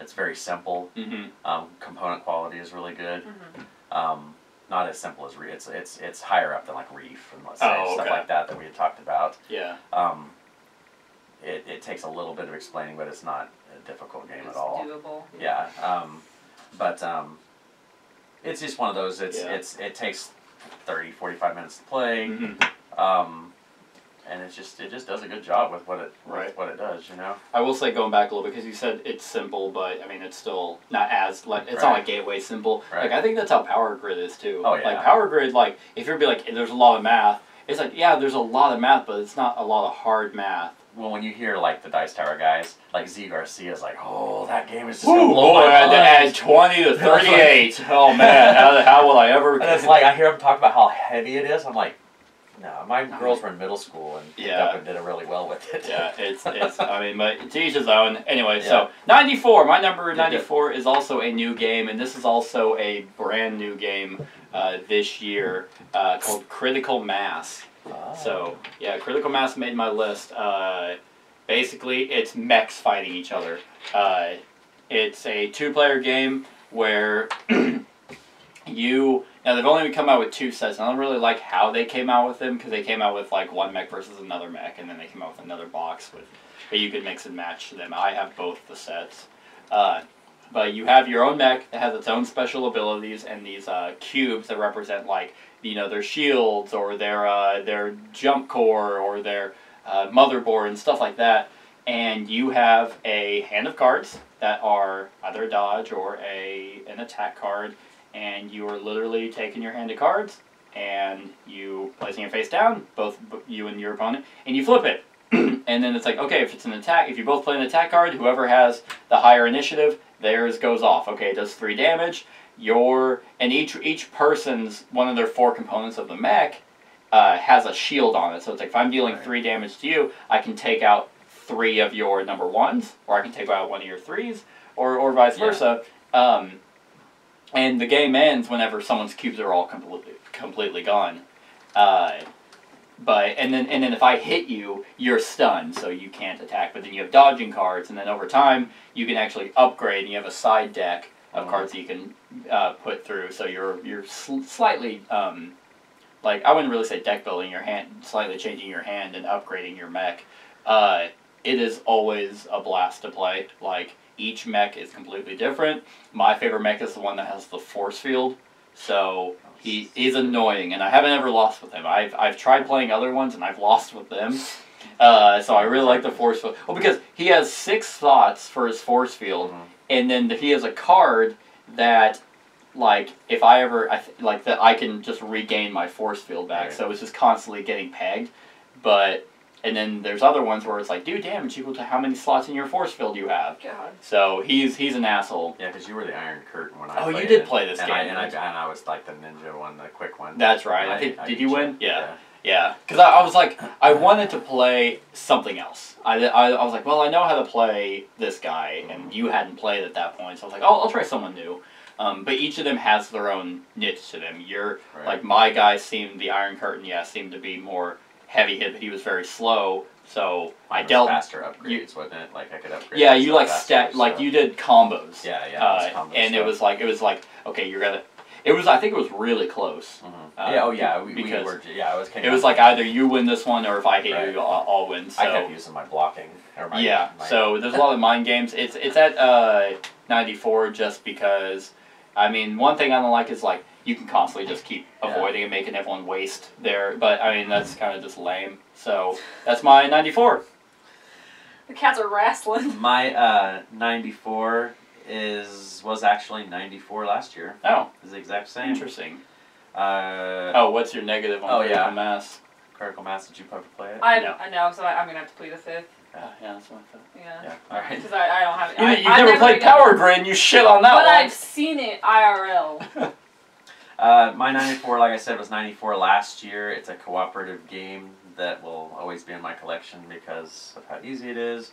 it's very simple, component quality is really good. Not as simple as Reef. It's higher up than like Reef and let's say stuff like that we had talked about. Yeah. It takes a little bit of explaining, but it's not a difficult game at all. Doable. Yeah. It's just one of those. It takes 30, 45 minutes to play, and it just does a good job with what it what it does. You know. I will say, going back a little bit, because you said it's simple, but I mean it's still not as like it's not like gateway simple. Like I think that's how Power Grid is too. Oh yeah. Like Power Grid, like if you're there's a lot of math. It's like there's a lot of math, but it's not a lot of hard math. Well, when you hear like the Dice Tower guys, like Z Garcia's like, oh, that game is just gonna blow my mind. I had to add 20 to 38. Oh man, how will I ever? And it's like I hear them talk about how heavy it is. I'm like. No, my girls were in middle school and picked up and did it really well with it. Yeah, it's I mean, but to each his own. Anyway, so 94, my number 94 is also a new game, and this is also a brand new game this year called Critical Mass. Oh. So, yeah, Critical Mass made my list. Basically, it's mechs fighting each other. It's a two-player game where you... Now, they've only come out with 2 sets, and I don't really like how they came out with them, because they came out with, like, one mech versus another mech, and then they came out with another box with you could mix and match them. I have both the sets. But you have your own mech that has its own special abilities, and these cubes that represent, like, you know, their shields, or their jump core, or their motherboard, and stuff like that. And you have a hand of cards that are either a dodge or an attack card, and you are literally taking your hand of cards, and you placing it face down, both you and your opponent, and you flip it. And then it's like, okay, if it's an attack, if you both play an attack card, whoever has the higher initiative, theirs goes off. Okay, it does 3 damage. And each person's, one of their 4 components of the mech, has a shield on it. So it's like, if I'm dealing 3 damage to you, I can take out 3 of your number 1s, or I can take out 1 of your 3s, or vice versa. And the game ends whenever someone's cubes are all completely gone. And then if I hit you, you're stunned, so you can't attack. But then you have dodging cards, and then over time, you can actually upgrade, and you have a side deck of cards that you can put through. So you're slightly, like, I wouldn't really say deck building, your hand, slightly changing your hand and upgrading your mech. It is always a blast to play, like... Each mech is completely different. My favorite mech is the one that has the force field, so he is annoying, and I haven't ever lost with him. I've tried playing other ones, and I've lost with them. So I really like the force field. Well, because he has 6 thoughts for his force field, and then he has a card that, like, if I ever, like, that I can just regain my force field back. So it's just constantly getting pegged, but... And then there's other ones where it's like, do damage equal to how many slots in your force field you have. God. So he's an asshole. Yeah, because you were the Iron Curtain when I played. Oh, you did play this game. And I was like the ninja one, the quick one. That's right. Did you win? Yeah. Yeah. Because I was like, I wanted to play something else. I was like, well, I know how to play this guy, and you hadn't played at that point. So I was like, oh, I'll try someone new. But each of them has their own niche to them. Like, my guy seemed, the Iron Curtain, seemed to be more... heavy hit, but he was very slow, so I dealt... faster upgrades, wasn't it? Like, I could upgrade... Yeah, you, like, you did combos. Yeah, yeah, and stuff. it was like, okay, you're gonna... It was, I think it was really close. It was like, either you win this one, or if I hit you, I'll win, so... I kept using my blocking. Or my, so there's a lot of mind games. It's at 94, just because, I mean, one thing I don't like is, like, you can constantly just keep avoiding and making everyone waste there. But, I mean, that's kind of just lame. So, that's my 94. The cats are wrestling. My 94 was actually 94 last year. Oh. It's the exact same. Interesting. What's your negative on Critical Mass? Critical Mass, did you probably play it? I know, so I'm going to have to play the 5th. Yeah, that's what I thought. Yeah. All right. Because I don't have it. I've never played Power Grid, and you shit on that one. But I've seen it IRL. My 94, like I said, was 94 last year. It's a cooperative game that will always be in my collection because of how easy it is.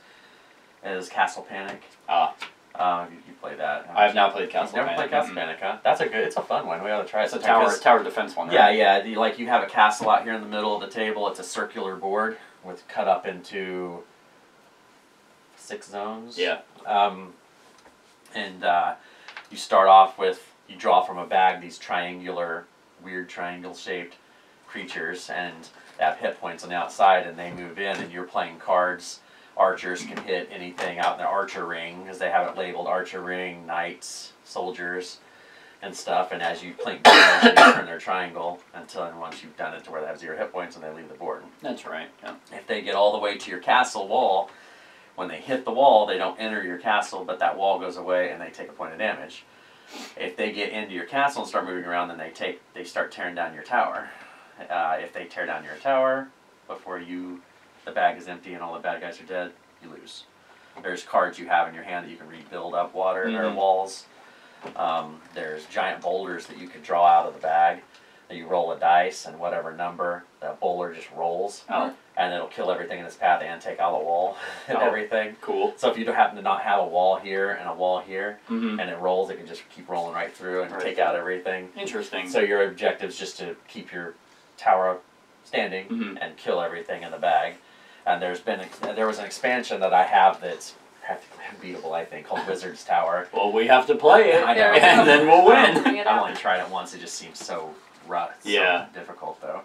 It is Castle Panic. Ah. You play that. I've not played Castle Panic. Never played Castle Panic, huh? That's a good, it's a fun one. We ought to try it. It's a tower defense one, right? Yeah. Like, you have a castle out here in the middle of the table. It's a circular board with cut up into 6 zones. Yeah. And you start off with, you draw from a bag these triangular, weird triangle-shaped creatures, and they have hit points on the outside, and they move in, and you're playing cards. Archers can hit anything out in the archer ring, because they have it labeled archer ring, knights, soldiers, and stuff. And as you plink damage, you turn their triangle until and once you've done it to where they have 0 hit points and they leave the board. That's right. Yeah. If they get all the way to your castle wall, when they hit the wall, they don't enter your castle, but that wall goes away and they take a point of damage. If they get into your castle and start moving around, then they start tearing down your tower. If they tear down your tower before the bag is empty and all the bad guys are dead, you lose. There's cards you have in your hand that you can rebuild up water or walls. There's giant boulders that you can draw out of the bag. That you roll a dice and whatever number, that boulder just rolls. Oh. And it'll kill everything in its path and take out the wall and everything. Cool. So if you happen to not have a wall here and a wall here, and it rolls, it can just keep rolling right through and take out everything. Interesting. So your objective is just to keep your tower standing and kill everything in the bag. And there was an expansion that I have that's practically unbeatable, I think, called Wizard's Tower. Well, we have to play it, I know. And then we'll win. I only tried it once. It just seems so rough. It's so difficult, though.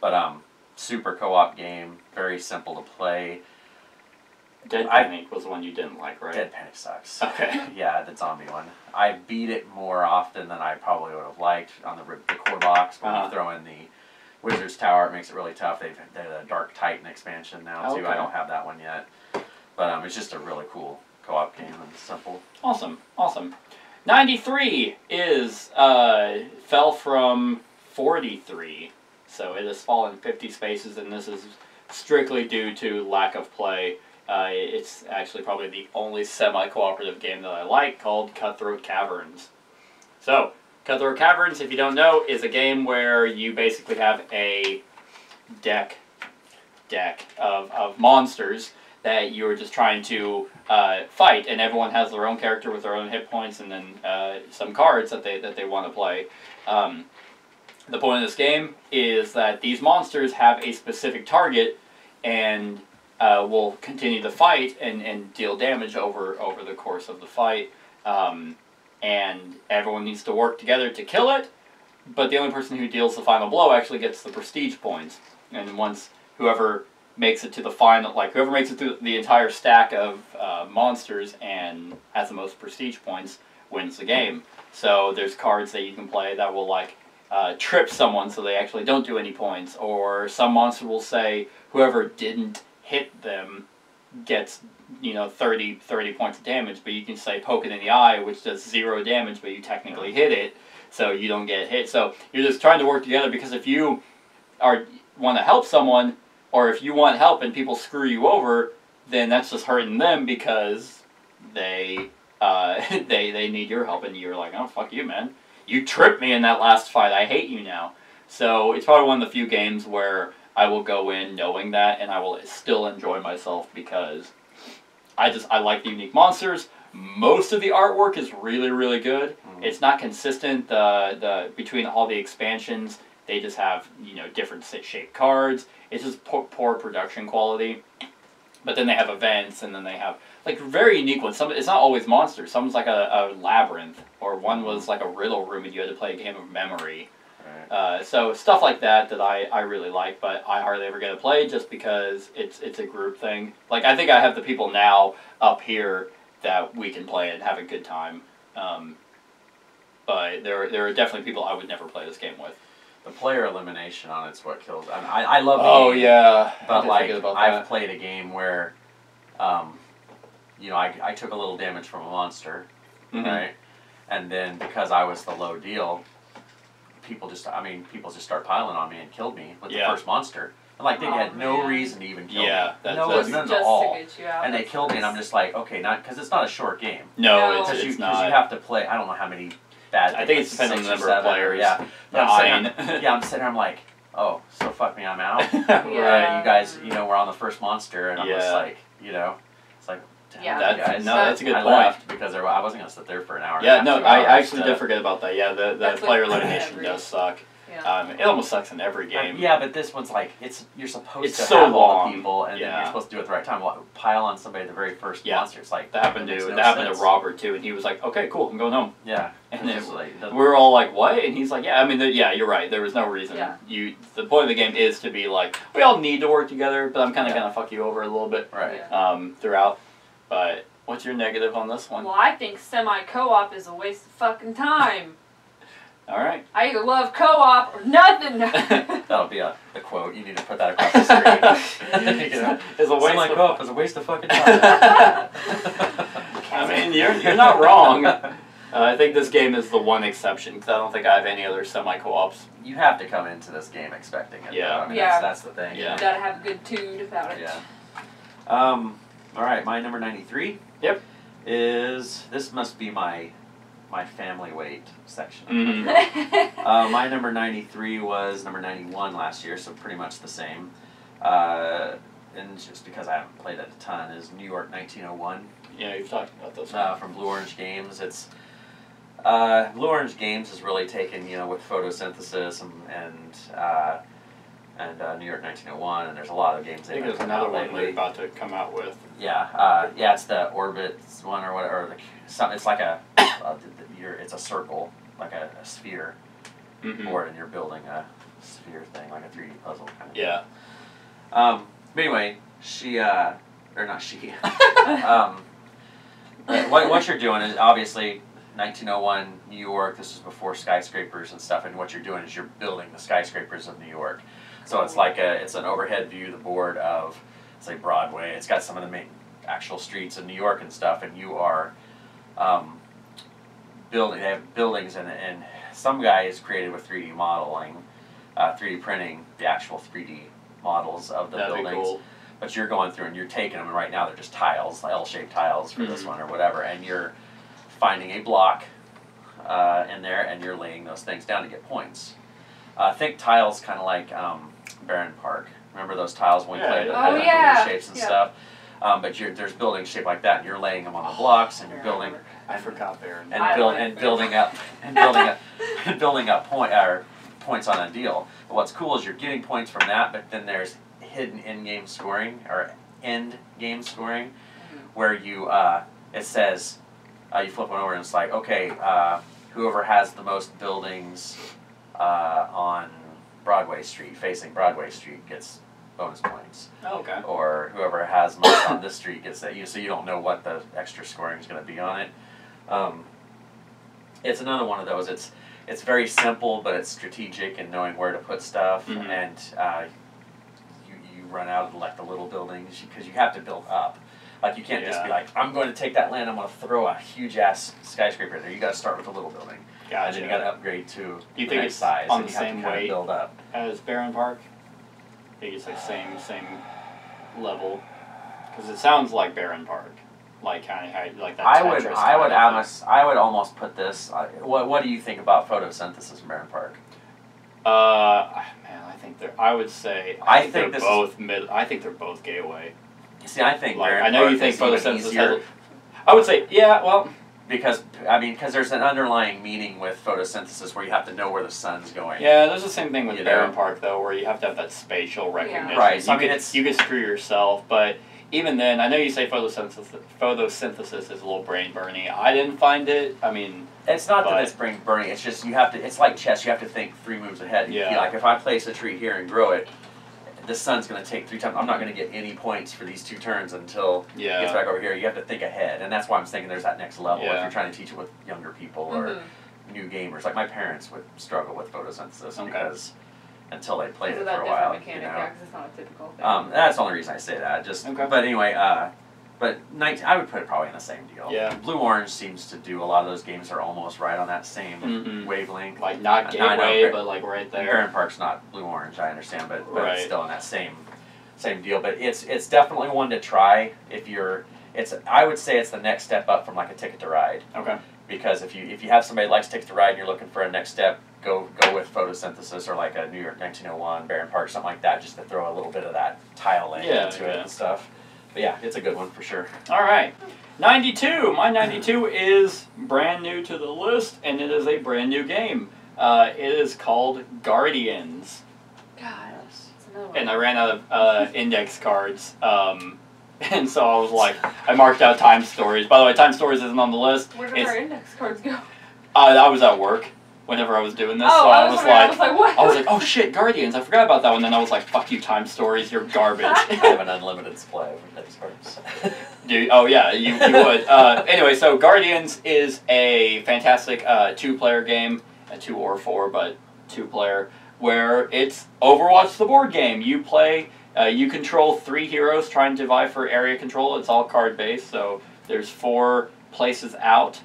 But super co-op game, very simple to play. Dead Panic was the one you didn't like, right? Dead Panic sucks. Okay. Yeah, the zombie one. I beat it more often than I probably would have liked on the core box. When you throw in the Wizard's Tower, it makes it really tough. They've had a Dark Titan expansion now, too. I don't have that one yet. But it's just a really cool co-op game and simple. Awesome. Awesome. 93 is, fell from 43. So it has fallen 50 spaces, and this is strictly due to lack of play. It's actually probably the only semi-cooperative game that I like, called Cutthroat Caverns. So, Cutthroat Caverns, if you don't know, is a game where you basically have a deck of monsters that you're just trying to fight, and everyone has their own character with their own hit points, and then some cards that they want to play. The point of this game is that these monsters have a specific target, and will continue to fight and deal damage over the course of the fight. And everyone needs to work together to kill it, but the only person who deals the final blow actually gets the prestige points. And once whoever makes it to the final, like whoever makes it through the entire stack of monsters and has the most prestige points wins the game. So there's cards that you can play that will like trip someone so they actually don't do any points, or some monster will say whoever didn't hit them gets, you know, 30 points of damage, but you can say poke it in the eye, which does 0 damage, but you technically hit it, so you don't get hit. So you're just trying to work together, because if you want to help someone, or if you want help and people screw you over, then that's just hurting them, because they need your help, and you're like, oh, fuck you, man. You tripped me in that last fight. I hate you now. So it's probably one of the few games where I will go in knowing that, and I will still enjoy myself, because I like the unique monsters. Most of the artwork is really, really good. It's not consistent. Between all the expansions, they just have, you know, different shaped cards. It's just poor production quality. But then they have events, and then they have like very unique ones. Some, it's not always monsters. Some's like a labyrinth, or one was like a riddle room, and you had to play a game of memory. So stuff like that I really like, but I hardly ever get to play just because it's a group thing. Like, I think I have the people now up here that we can play and have a good time. But there are definitely people I would never play this game with. The player elimination on it's what kills. I mean, I love the game, yeah. But like, I've played a game where, you know, I took a little damage from a monster, right? And then because I was the low deal, people just start piling on me and killed me with the first monster. Like, they had no reason to even kill me. That's none at all. To get you out. And they killed me, and I'm just like, okay, not because it's not a short game. No, it's not. Because you have to play, I don't know how many bad things. I think it depends on the number of players. Yeah. I'm sitting there, I'm like, oh, so fuck me, I'm out. You guys, you know, we're on the first monster, and I'm just like, you know, it's like, that's a good point. I left because I wasn't going to sit there for an hour. Yeah, no, I actually did forget about that. Yeah, the player elimination does suck. Yeah. It almost sucks in every game. Yeah, but this one's like, you're supposed to have all the people, and then you're supposed to do it at the right time. Well, pile on somebody at the very first monster. It's like, that happened to Robert, too, and he was like, okay, cool, I'm going home. Yeah. And then we were all like, what? And he's like, yeah, I mean, you're right. There was no reason. Yeah. The point of the game is to be like, we all need to work together, but I'm kind of going to fuck you over a little bit throughout. But what's your negative on this one? Well, I think semi-co-op is a waste of fucking time. All right. I either love co-op or nothing. That'll be a quote. You need to put that across the screen. Semi-co-op is a waste of fucking time. I mean, you're not wrong. I think this game is the one exception, because I don't think I have any other semi-co-ops. You have to come into this game expecting it. Yeah. I mean, that's the thing. Yeah. You gotta have a good tune about it. Yeah. All right. My number 93. Yep. Is this must be my family weight section. My number 93 was number 91 last year, so pretty much the same. And just because I haven't played it a ton, is New York 1901. Yeah, you've talked about those. From Blue Orange Games. Blue Orange Games has really taken, with Photosynthesis and New York 1901, and there's a lot of games. I think there's another one they're about to come out with. Yeah, it's the Orbits one or whatever. It's like it's a circle, like a sphere board, and you're building a sphere thing, like a 3D puzzle kind of thing. Yeah. But anyway, what you're doing is obviously 1901 New York. This is before skyscrapers and stuff, and what you're doing is you're building the skyscrapers of New York. So it's like it's an overhead view, the board of, say, Broadway. It's got some of the main actual streets in New York and stuff, and you are building. They have buildings, and some guy has created with 3D modeling, 3D printing the actual 3D models of the buildings. Cool. But you're going through and you're taking them, and right now they're just tiles, L-shaped tiles for this one or whatever, and you're finding a block in there, and you're laying those things down to get points. Think tiles kind of like Barenpark. Remember those tiles when we played? The shapes and stuff. But there's buildings shaped like that, and you're laying them on the blocks, and you're building. I forgot Barenpark. And building up points on a deal. But what's cool is you're getting points from that, but then there's hidden in-game scoring or end-game scoring, where you it says you flip one over and it's like, okay, whoever has the most buildings on Broadway Street, facing Broadway Street, gets bonus points. Oh, okay. Or whoever has most on this street gets that. So you don't know what the extra scoring is going to be on it. It's another one of those. It's very simple, but it's strategic in knowing where to put stuff. And you run out of the little buildings because you have to build up. Like, you can't just be like, I'm going to take that land, I'm going to throw a huge-ass skyscraper there. You got to start with a little building. Gotcha. And then you got to upgrade to the next size. And you have to kind of build up. As Barenpark? I think it's like same level. Because it sounds like Barenpark. Like that Tetris. I would almost put this. What do you think about Photosynthesis in Barenpark? Man, I think they're. I would say. I think they're both mid. I think they're both gateway. See, I think Barenpark. I know you think Photosynthesis. I would say, yeah. Well. Because, I mean, because there's an underlying meaning with photosynthesis where you have to know where the sun's going. Yeah, there's the same thing with Barenpark, though, where you have to have that spatial recognition. Yeah. Right. So you can screw yourself, but even then, I know you say photosynthesis is a little brain-burning. I didn't find it, I mean... It's not that it's brain-burning, it's just you have to... It's like chess, you have to think 3 moves ahead. Yeah. Like, if I place a tree here and grow it, the sun's going to take 3 times. I'm not going to get any points for these 2 turns until it gets back over here. You have to think ahead, and that's why I'm thinking there's that next level if you're trying to teach it with younger people or new gamers. Like, my parents would struggle with photosynthesis because until they played it for a while. Mechanic, it's not a typical thing. That's the only reason I say that. But anyway, But I would put it probably in the same deal. Yeah. Blue Orange seems to do a lot of those games are almost right on that same wavelength. Like not Gateway, but like right there. Barenpark's not Blue Orange, I understand, but it's still in that same deal. But it's definitely one to try if you're. I would say it's the next step up from like a Ticket to Ride. Okay. Because if you have somebody that likes Ticket to Ride and you're looking for a next step, go with Photosynthesis or like a New York 1901, Barenpark, something like that, just to throw a little bit of that tile laying into it and stuff. But yeah, it's a good one for sure. All right. 92. My 92 is brand new to the list, and it is a brand new game. It is called Guardians. God, that's another one. And I ran out of index cards, and so I was like, I marked out Time Stories. By the way, Time Stories isn't on the list. Where did our index cards go? I was at work whenever I was doing this, so I was like, what? I was like, oh shit, Guardians, I forgot about that one. Then I was like, fuck you, Time Stories, you're garbage. I have an unlimited supply of index cards. Dude, oh yeah, you would. Anyway, so Guardians is a fantastic two-player game, a 2 or 4, but two-player, where it's Overwatch the board game. You play, you control 3 heroes trying to vie for area control. It's all card-based, so there's 4 places out.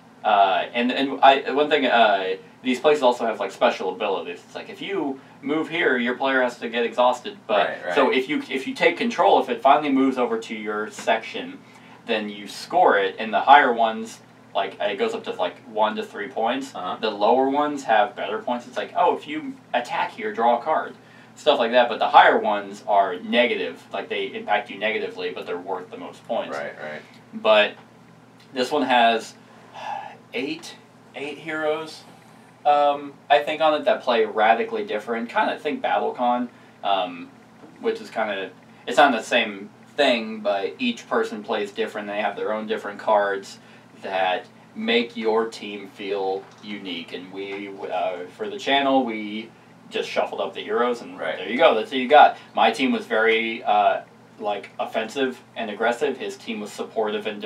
These places also have like special abilities. It's like if you move here, your player has to get exhausted. But so if you take control, if it finally moves over to your section, then you score it. And the higher ones, like it goes up to like 1 to 3 points. The lower ones have better points. It's like, oh, if you attack here, draw a card, stuff like that. But the higher ones are negative, like they impact you negatively, but they're worth the most points. Right. But this one has eight heroes. I think on it that play radically different. Kind of think BattleCon, which is kind of, it's not the same thing, but each person plays different. They have their own different cards that make your team feel unique. And we, for the channel, we just shuffled up the heroes, and there you go. That's what you got. My team was very like offensive and aggressive. His team was supportive and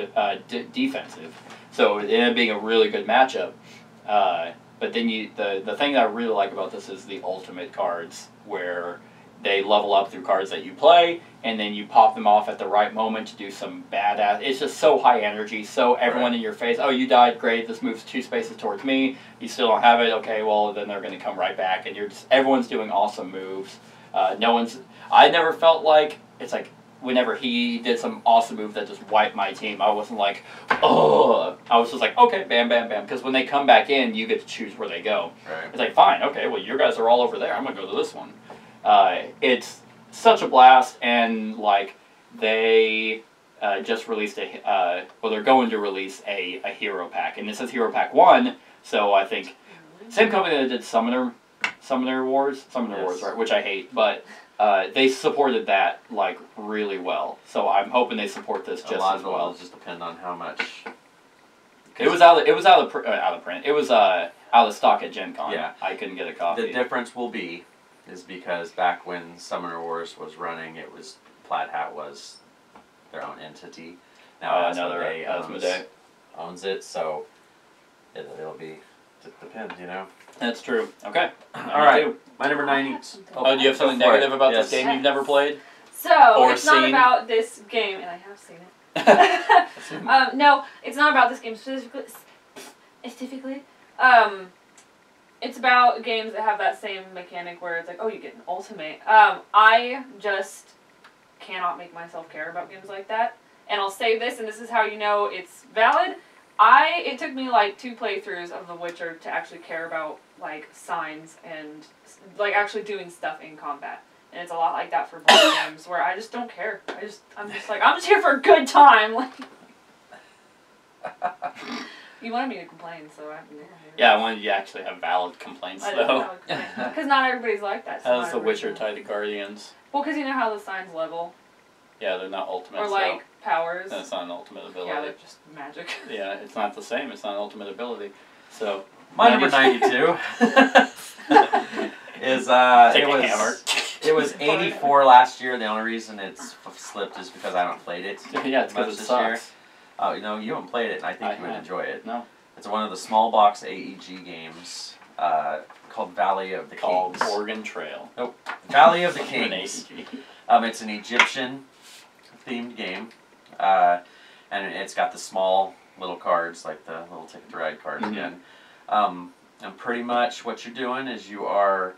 defensive. So it ended up being a really good matchup. But then the thing that I really like about this is the ultimate cards, where they level up through cards that you play, and then you pop them off at the right moment to do some badass. It's just so high energy, so everyone in your face, oh, you died, great, this moves 2 spaces towards me, you still don't have it, okay, well, then they're going to come right back, and you're just, everyone's doing awesome moves. I never felt like, it's like, whenever he did some awesome move that just wiped my team, I wasn't like, oh, I was just like, okay, bam, bam, bam. Because when they come back in, you get to choose where they go. It's like, fine, okay, well, your guys are all over there. I'm going to go to this one. It's such a blast, and, like, they just released a, well, they're going to release a hero pack. And this is Hero Pack 1, so I think, same company that did Summoner Wars, right, which I hate, but... they supported that, like, really well. So I'm hoping they support this just as well. A lot of it will just depend on how much... It was out of print. It was out of stock at Gen Con. Yeah. I couldn't get a copy. The difference will be, is because back when Summoner Wars was running, it was... Plaid Hat was their own entity. Now Asmodee owns it, so it'll be... It depends, you know? That's true. Okay. Alright. My number 90. Oh, do you have something negative about this game you've never played? So, it's not about this game, and I have seen it. No, it's not about this game specifically. It's about games that have that same mechanic where it's like, oh, you get an ultimate. I just cannot make myself care about games like that. And I'll say this, and this is how you know it's valid. It took me like 2 playthroughs of The Witcher to actually care about like signs and like actually doing stuff in combat. And it's a lot like that for board games where I just don't care. I'm just like, I'm just here for a good time. Like, you wanted me to complain, so I'm here. Yeah, I wanted you to actually have valid complaints though. Because not everybody's like that. So how's The Witcher tied to Guardians? Well, because you know how the signs level. Yeah, they're not ultimate. Or like powers. That's not an ultimate ability. Yeah, they're just magic. Yeah, it's not the same. It's not an ultimate ability. So my number 92 is it was 84 last year. The only reason it's slipped is because I haven't played it. Yeah, it's because it sucks. Oh, you know, you haven't played it, and I think you would enjoy it. No, it's one of the small box AEG games called Valley of the Kings. Called Oregon Trail. Nope. Valley of the Kings. It's an Egyptian themed game. and it's got the small little cards, like the little Ticket to Ride cards again. And pretty much what you're doing is you are,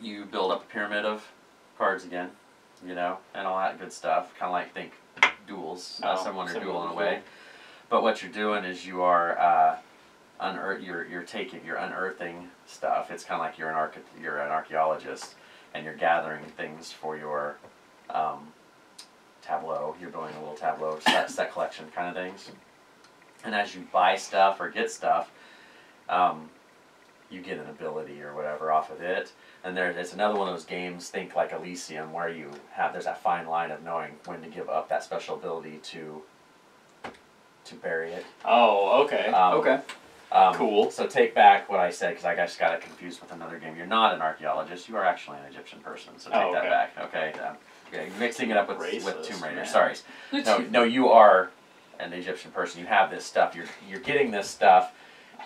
you build up a pyramid of cards again, you know, and all that good stuff. Kind of like, think duels, someone or duel in a way. But what you're doing is you are you're unearthing stuff. It's kind of like you're an archaeologist, and you're gathering things for your tableau. You're building a little tableau set collection kind of things. And as you buy stuff or get stuff, you get an ability or whatever off of it. And it's another one of those games, think like Elysium, where you have, there's that fine line of knowing when to give up that special ability to bury it. Oh, okay. Cool. So take back what I said, because I just got it confused with another game. You're not an archaeologist. You are actually an Egyptian person. So take that back. Okay. Mixing it up with Tomb Raider. Man. Sorry. No, you are an Egyptian person. You have this stuff. You're getting this stuff,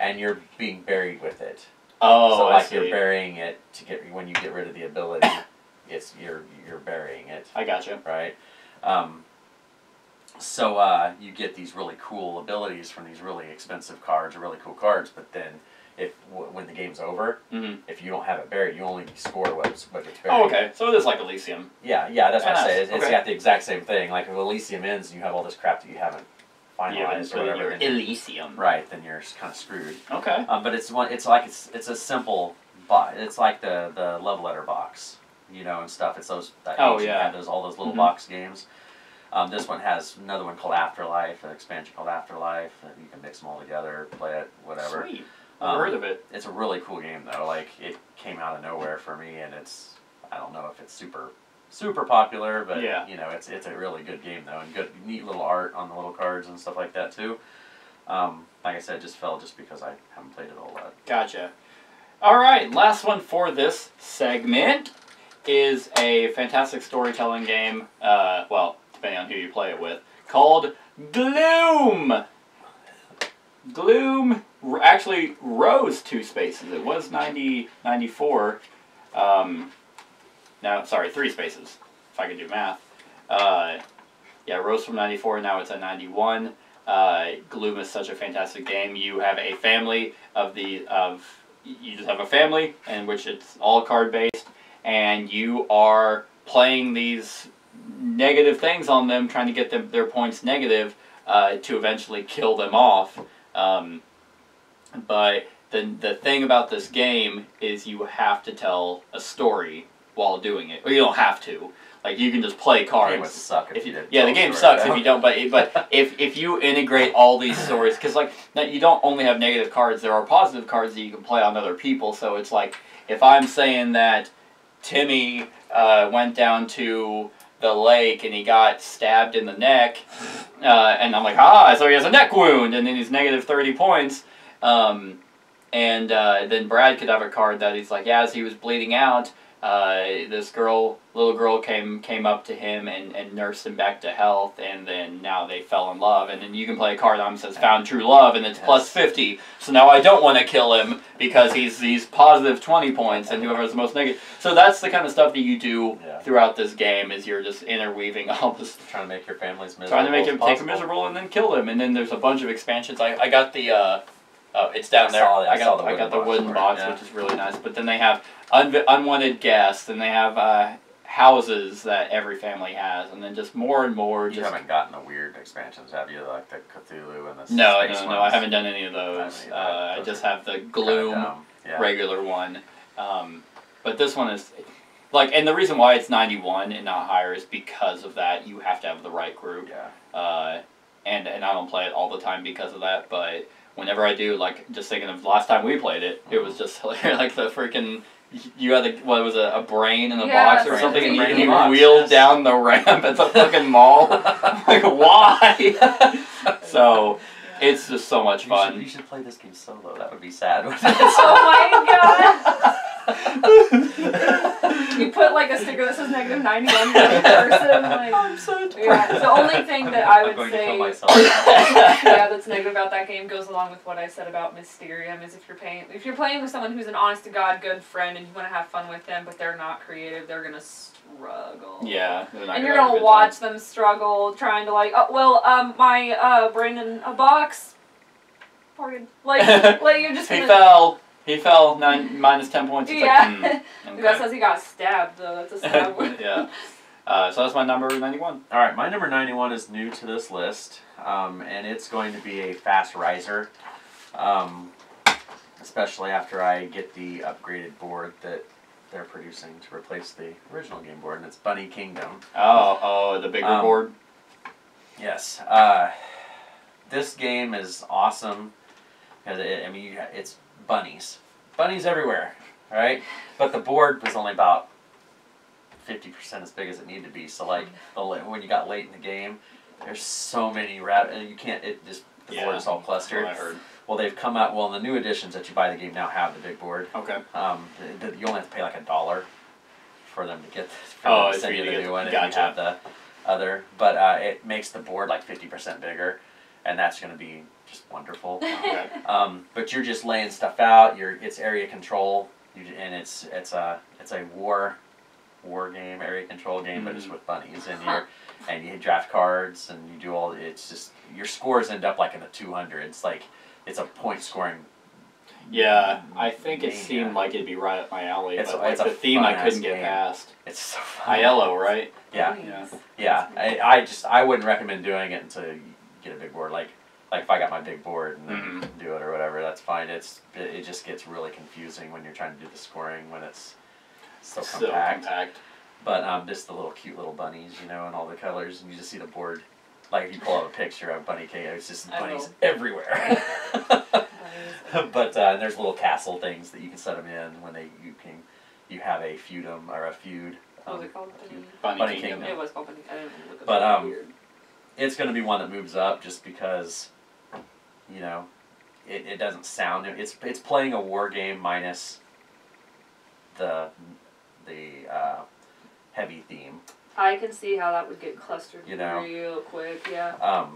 and you're being buried with it. Oh, so like you're burying it to get, when you get rid of the ability, it's you're burying it. I gotcha. Right. So you get these really cool abilities from these really expensive cards, or really cool cards. But then, when the game's over, if you don't have it buried, you only score what it's buried. Oh, okay. So it is like Elysium. Yeah. That's what I say. It's got the exact same thing. Like if Elysium ends and you have all this crap that you haven't finalized or whatever. Elysium. Right. Then you're kind of screwed. Okay. But it's one. It's like it's a simple box. It's like the love letter box, you know, and stuff. It's those. All those little box games. This one has another one called Afterlife, an expansion called Afterlife. You can mix them all together, play it, whatever. Sweet. I've heard of it. It's a really cool game, though. Like, it came out of nowhere for me, and it's, I don't know if it's super, super popular, but, you know, it's a really good game, though, and good, neat little art on the little cards and stuff like that, too. Like I said, it just fell just because I haven't played it a whole lot. Gotcha. All right, last one for this segment is a fantastic storytelling game, depending on who you play it with, called Gloom! Gloom actually rose 2 spaces. It was 94. No, sorry, 3 spaces, if I could do math. Rose from 94, and now it's at 91. Gloom is such a fantastic game. You have a family you just have a family in which it's all card-based, and you are playing these negative things on them, trying to get their points negative to eventually kill them off. But the thing about this game is you have to tell a story while doing it. Well, you don't have to. Like, you can just play cards. The game would suck if you didn't. Yeah, the game sucks if you don't. But if you integrate all these stories, because like you don't only have negative cards. There are positive cards that you can play on other people. So it's like if I'm saying that Timmy went down to the lake and he got stabbed in the neck, and I'm like, so he has a neck wound, and then he's negative 30 points, and then Brad could have a card that he's like, as he was bleeding out, this little girl came up to him and nursed him back to health, and then now they fell in love, and then you can play a card that says found true love, and it's plus 50, so now I don't want to kill him because he's positive 20 points, and whoever has the most negative. So that's the kind of stuff that you do throughout this game, is you're just interweaving all this. Trying to make your families miserable. Trying to make him take him miserable and then kill him, and then there's a bunch of expansions. I got the, it's down there. I got the wooden box, which is really nice, but then they have unwanted guests, and they have houses that every family has, and then just more and more. You haven't gotten the weird expansions, have you? Like the Cthulhu and the No, I haven't done any of those. I just have the Gloom regular one. But this one is, like, and the reason why it's 91 and not higher is because of that. You have to have the right group. Yeah. And I don't play it all the time because of that, but whenever I do, like, just thinking of last time we played it, it was just hilarious. Like the freaking, you had a brain in a box or something, and you wheeled down the ramp at the fucking mall. Like, why? So, it's just so much fun. You should play this game solo. That would be sad. Oh my god! You put like a sticker that says negative 91 for the person. Like, I'm so tired. Yeah, the only thing that I would say, to kill myself. That's negative about that game goes along with what I said about Mysterium. Is if you're playing with someone who's an honest to god good friend and you want to have fun with them, but they're not creative, they're gonna struggle. Yeah. And you're going to watch them struggle, trying to like, oh, well, my brain in a box. Pardon. Like you're just going to... He fell. He fell. -10 points. It's yeah. Like, okay. That says he got stabbed, though. That's a stab word. Yeah. So that's my number 91. All right, my number 91 is new to this list, and it's going to be a fast riser, especially after I get the upgraded board that they're producing to replace the original game board, and it's Bunny Kingdom. Oh, the bigger board? Yes. This game is awesome. I mean, it's bunnies. Bunnies everywhere, right? But the board was only about 50% as big as it needed to be. So like when you got late in the game, there's so many and you can't. It just the board is all clustered. I heard. Well, they've come out. Well, in the new editions that you buy the game now have the big board. Okay. You only have to pay like $1 for them to get. Send you the new one. Gotcha. If you have the other, but it makes the board like 50% bigger, and that's going to be just wonderful. Okay. But you're just laying stuff out. It's area control, and it's a war game, area control game, but just with bunnies in here, and you draft cards and you do all. It's just your scores end up like in the 200s. Like it's a point scoring. Yeah, I think it seemed like it'd be right up my alley. It's the theme I couldn't get past. It's so fun. ILO, right? Yeah, nice. Yeah. I wouldn't recommend doing it until you get a big board. Like if I got my big board and then do it or whatever, that's fine. It just gets really confusing when you're trying to do the scoring when it's. So compact. But just the little cute little bunnies, you know, and all the colors, and you just see the board. Like if you pull out a picture of Bunny King, it's just bunnies everywhere. But there's little castle things that you can set them in when you have a feudum or a feud. What was it called? Bunny Kingdom. It was called Bunny. I didn't look at that. It's going to be one that moves up just because, you know, it doesn't sound. It's playing a war game minus the heavy theme. I can see how that would get clustered, you know, real quick, yeah.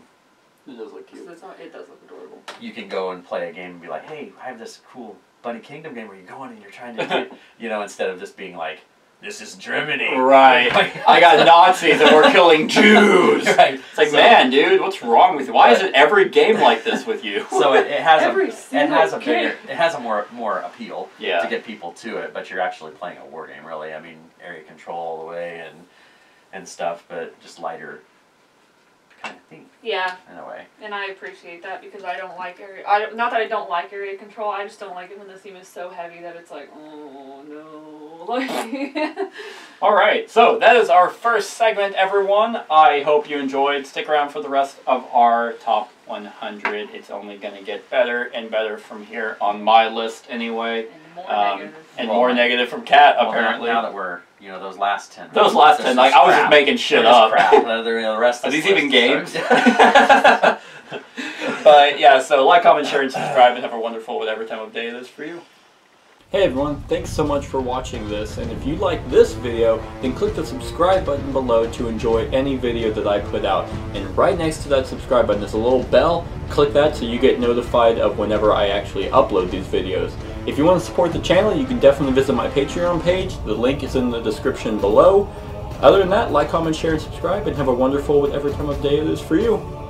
It does look cute. It does look adorable. You can go and play a game and be like, hey, I have this cool Bunny Kingdom game where you're going and you're trying to get, you know, instead of just being like, this is Germany. Right. I got Nazis that were killing Jews. Right. It's like, man, dude, what's wrong with you? Why isn't every game like this with you? So it has a more appeal to get people to it, but you're actually playing a war game, really. I mean, area control all the way and stuff, but just lighter kind of thing. Yeah. In a way. And I appreciate that because I don't like area. Not that I don't like area control. I just don't like it when the theme is so heavy that it's like, oh no. All right, so that is our first segment, everyone. I hope you enjoyed. Stick around for the rest of our top 100. It's only going to get better and better from here on my list, anyway. And more negative. And more negative from Kat, apparently. Now that we're, you know, those last 10. Those last 10, like, I was just making shit up. Are these even games? But yeah, so like, comment, share, and subscribe, and have a wonderful whatever time of day it is for you. Hey everyone, thanks so much for watching this, and if you like this video, then click the subscribe button below to enjoy any video that I put out. And right next to that subscribe button is a little bell. Click that so you get notified of whenever I actually upload these videos. If you want to support the channel, you can definitely visit my Patreon page. The link is in the description below. Other than that, like, comment, share, and subscribe, and have a wonderful whatever time of day it is for you.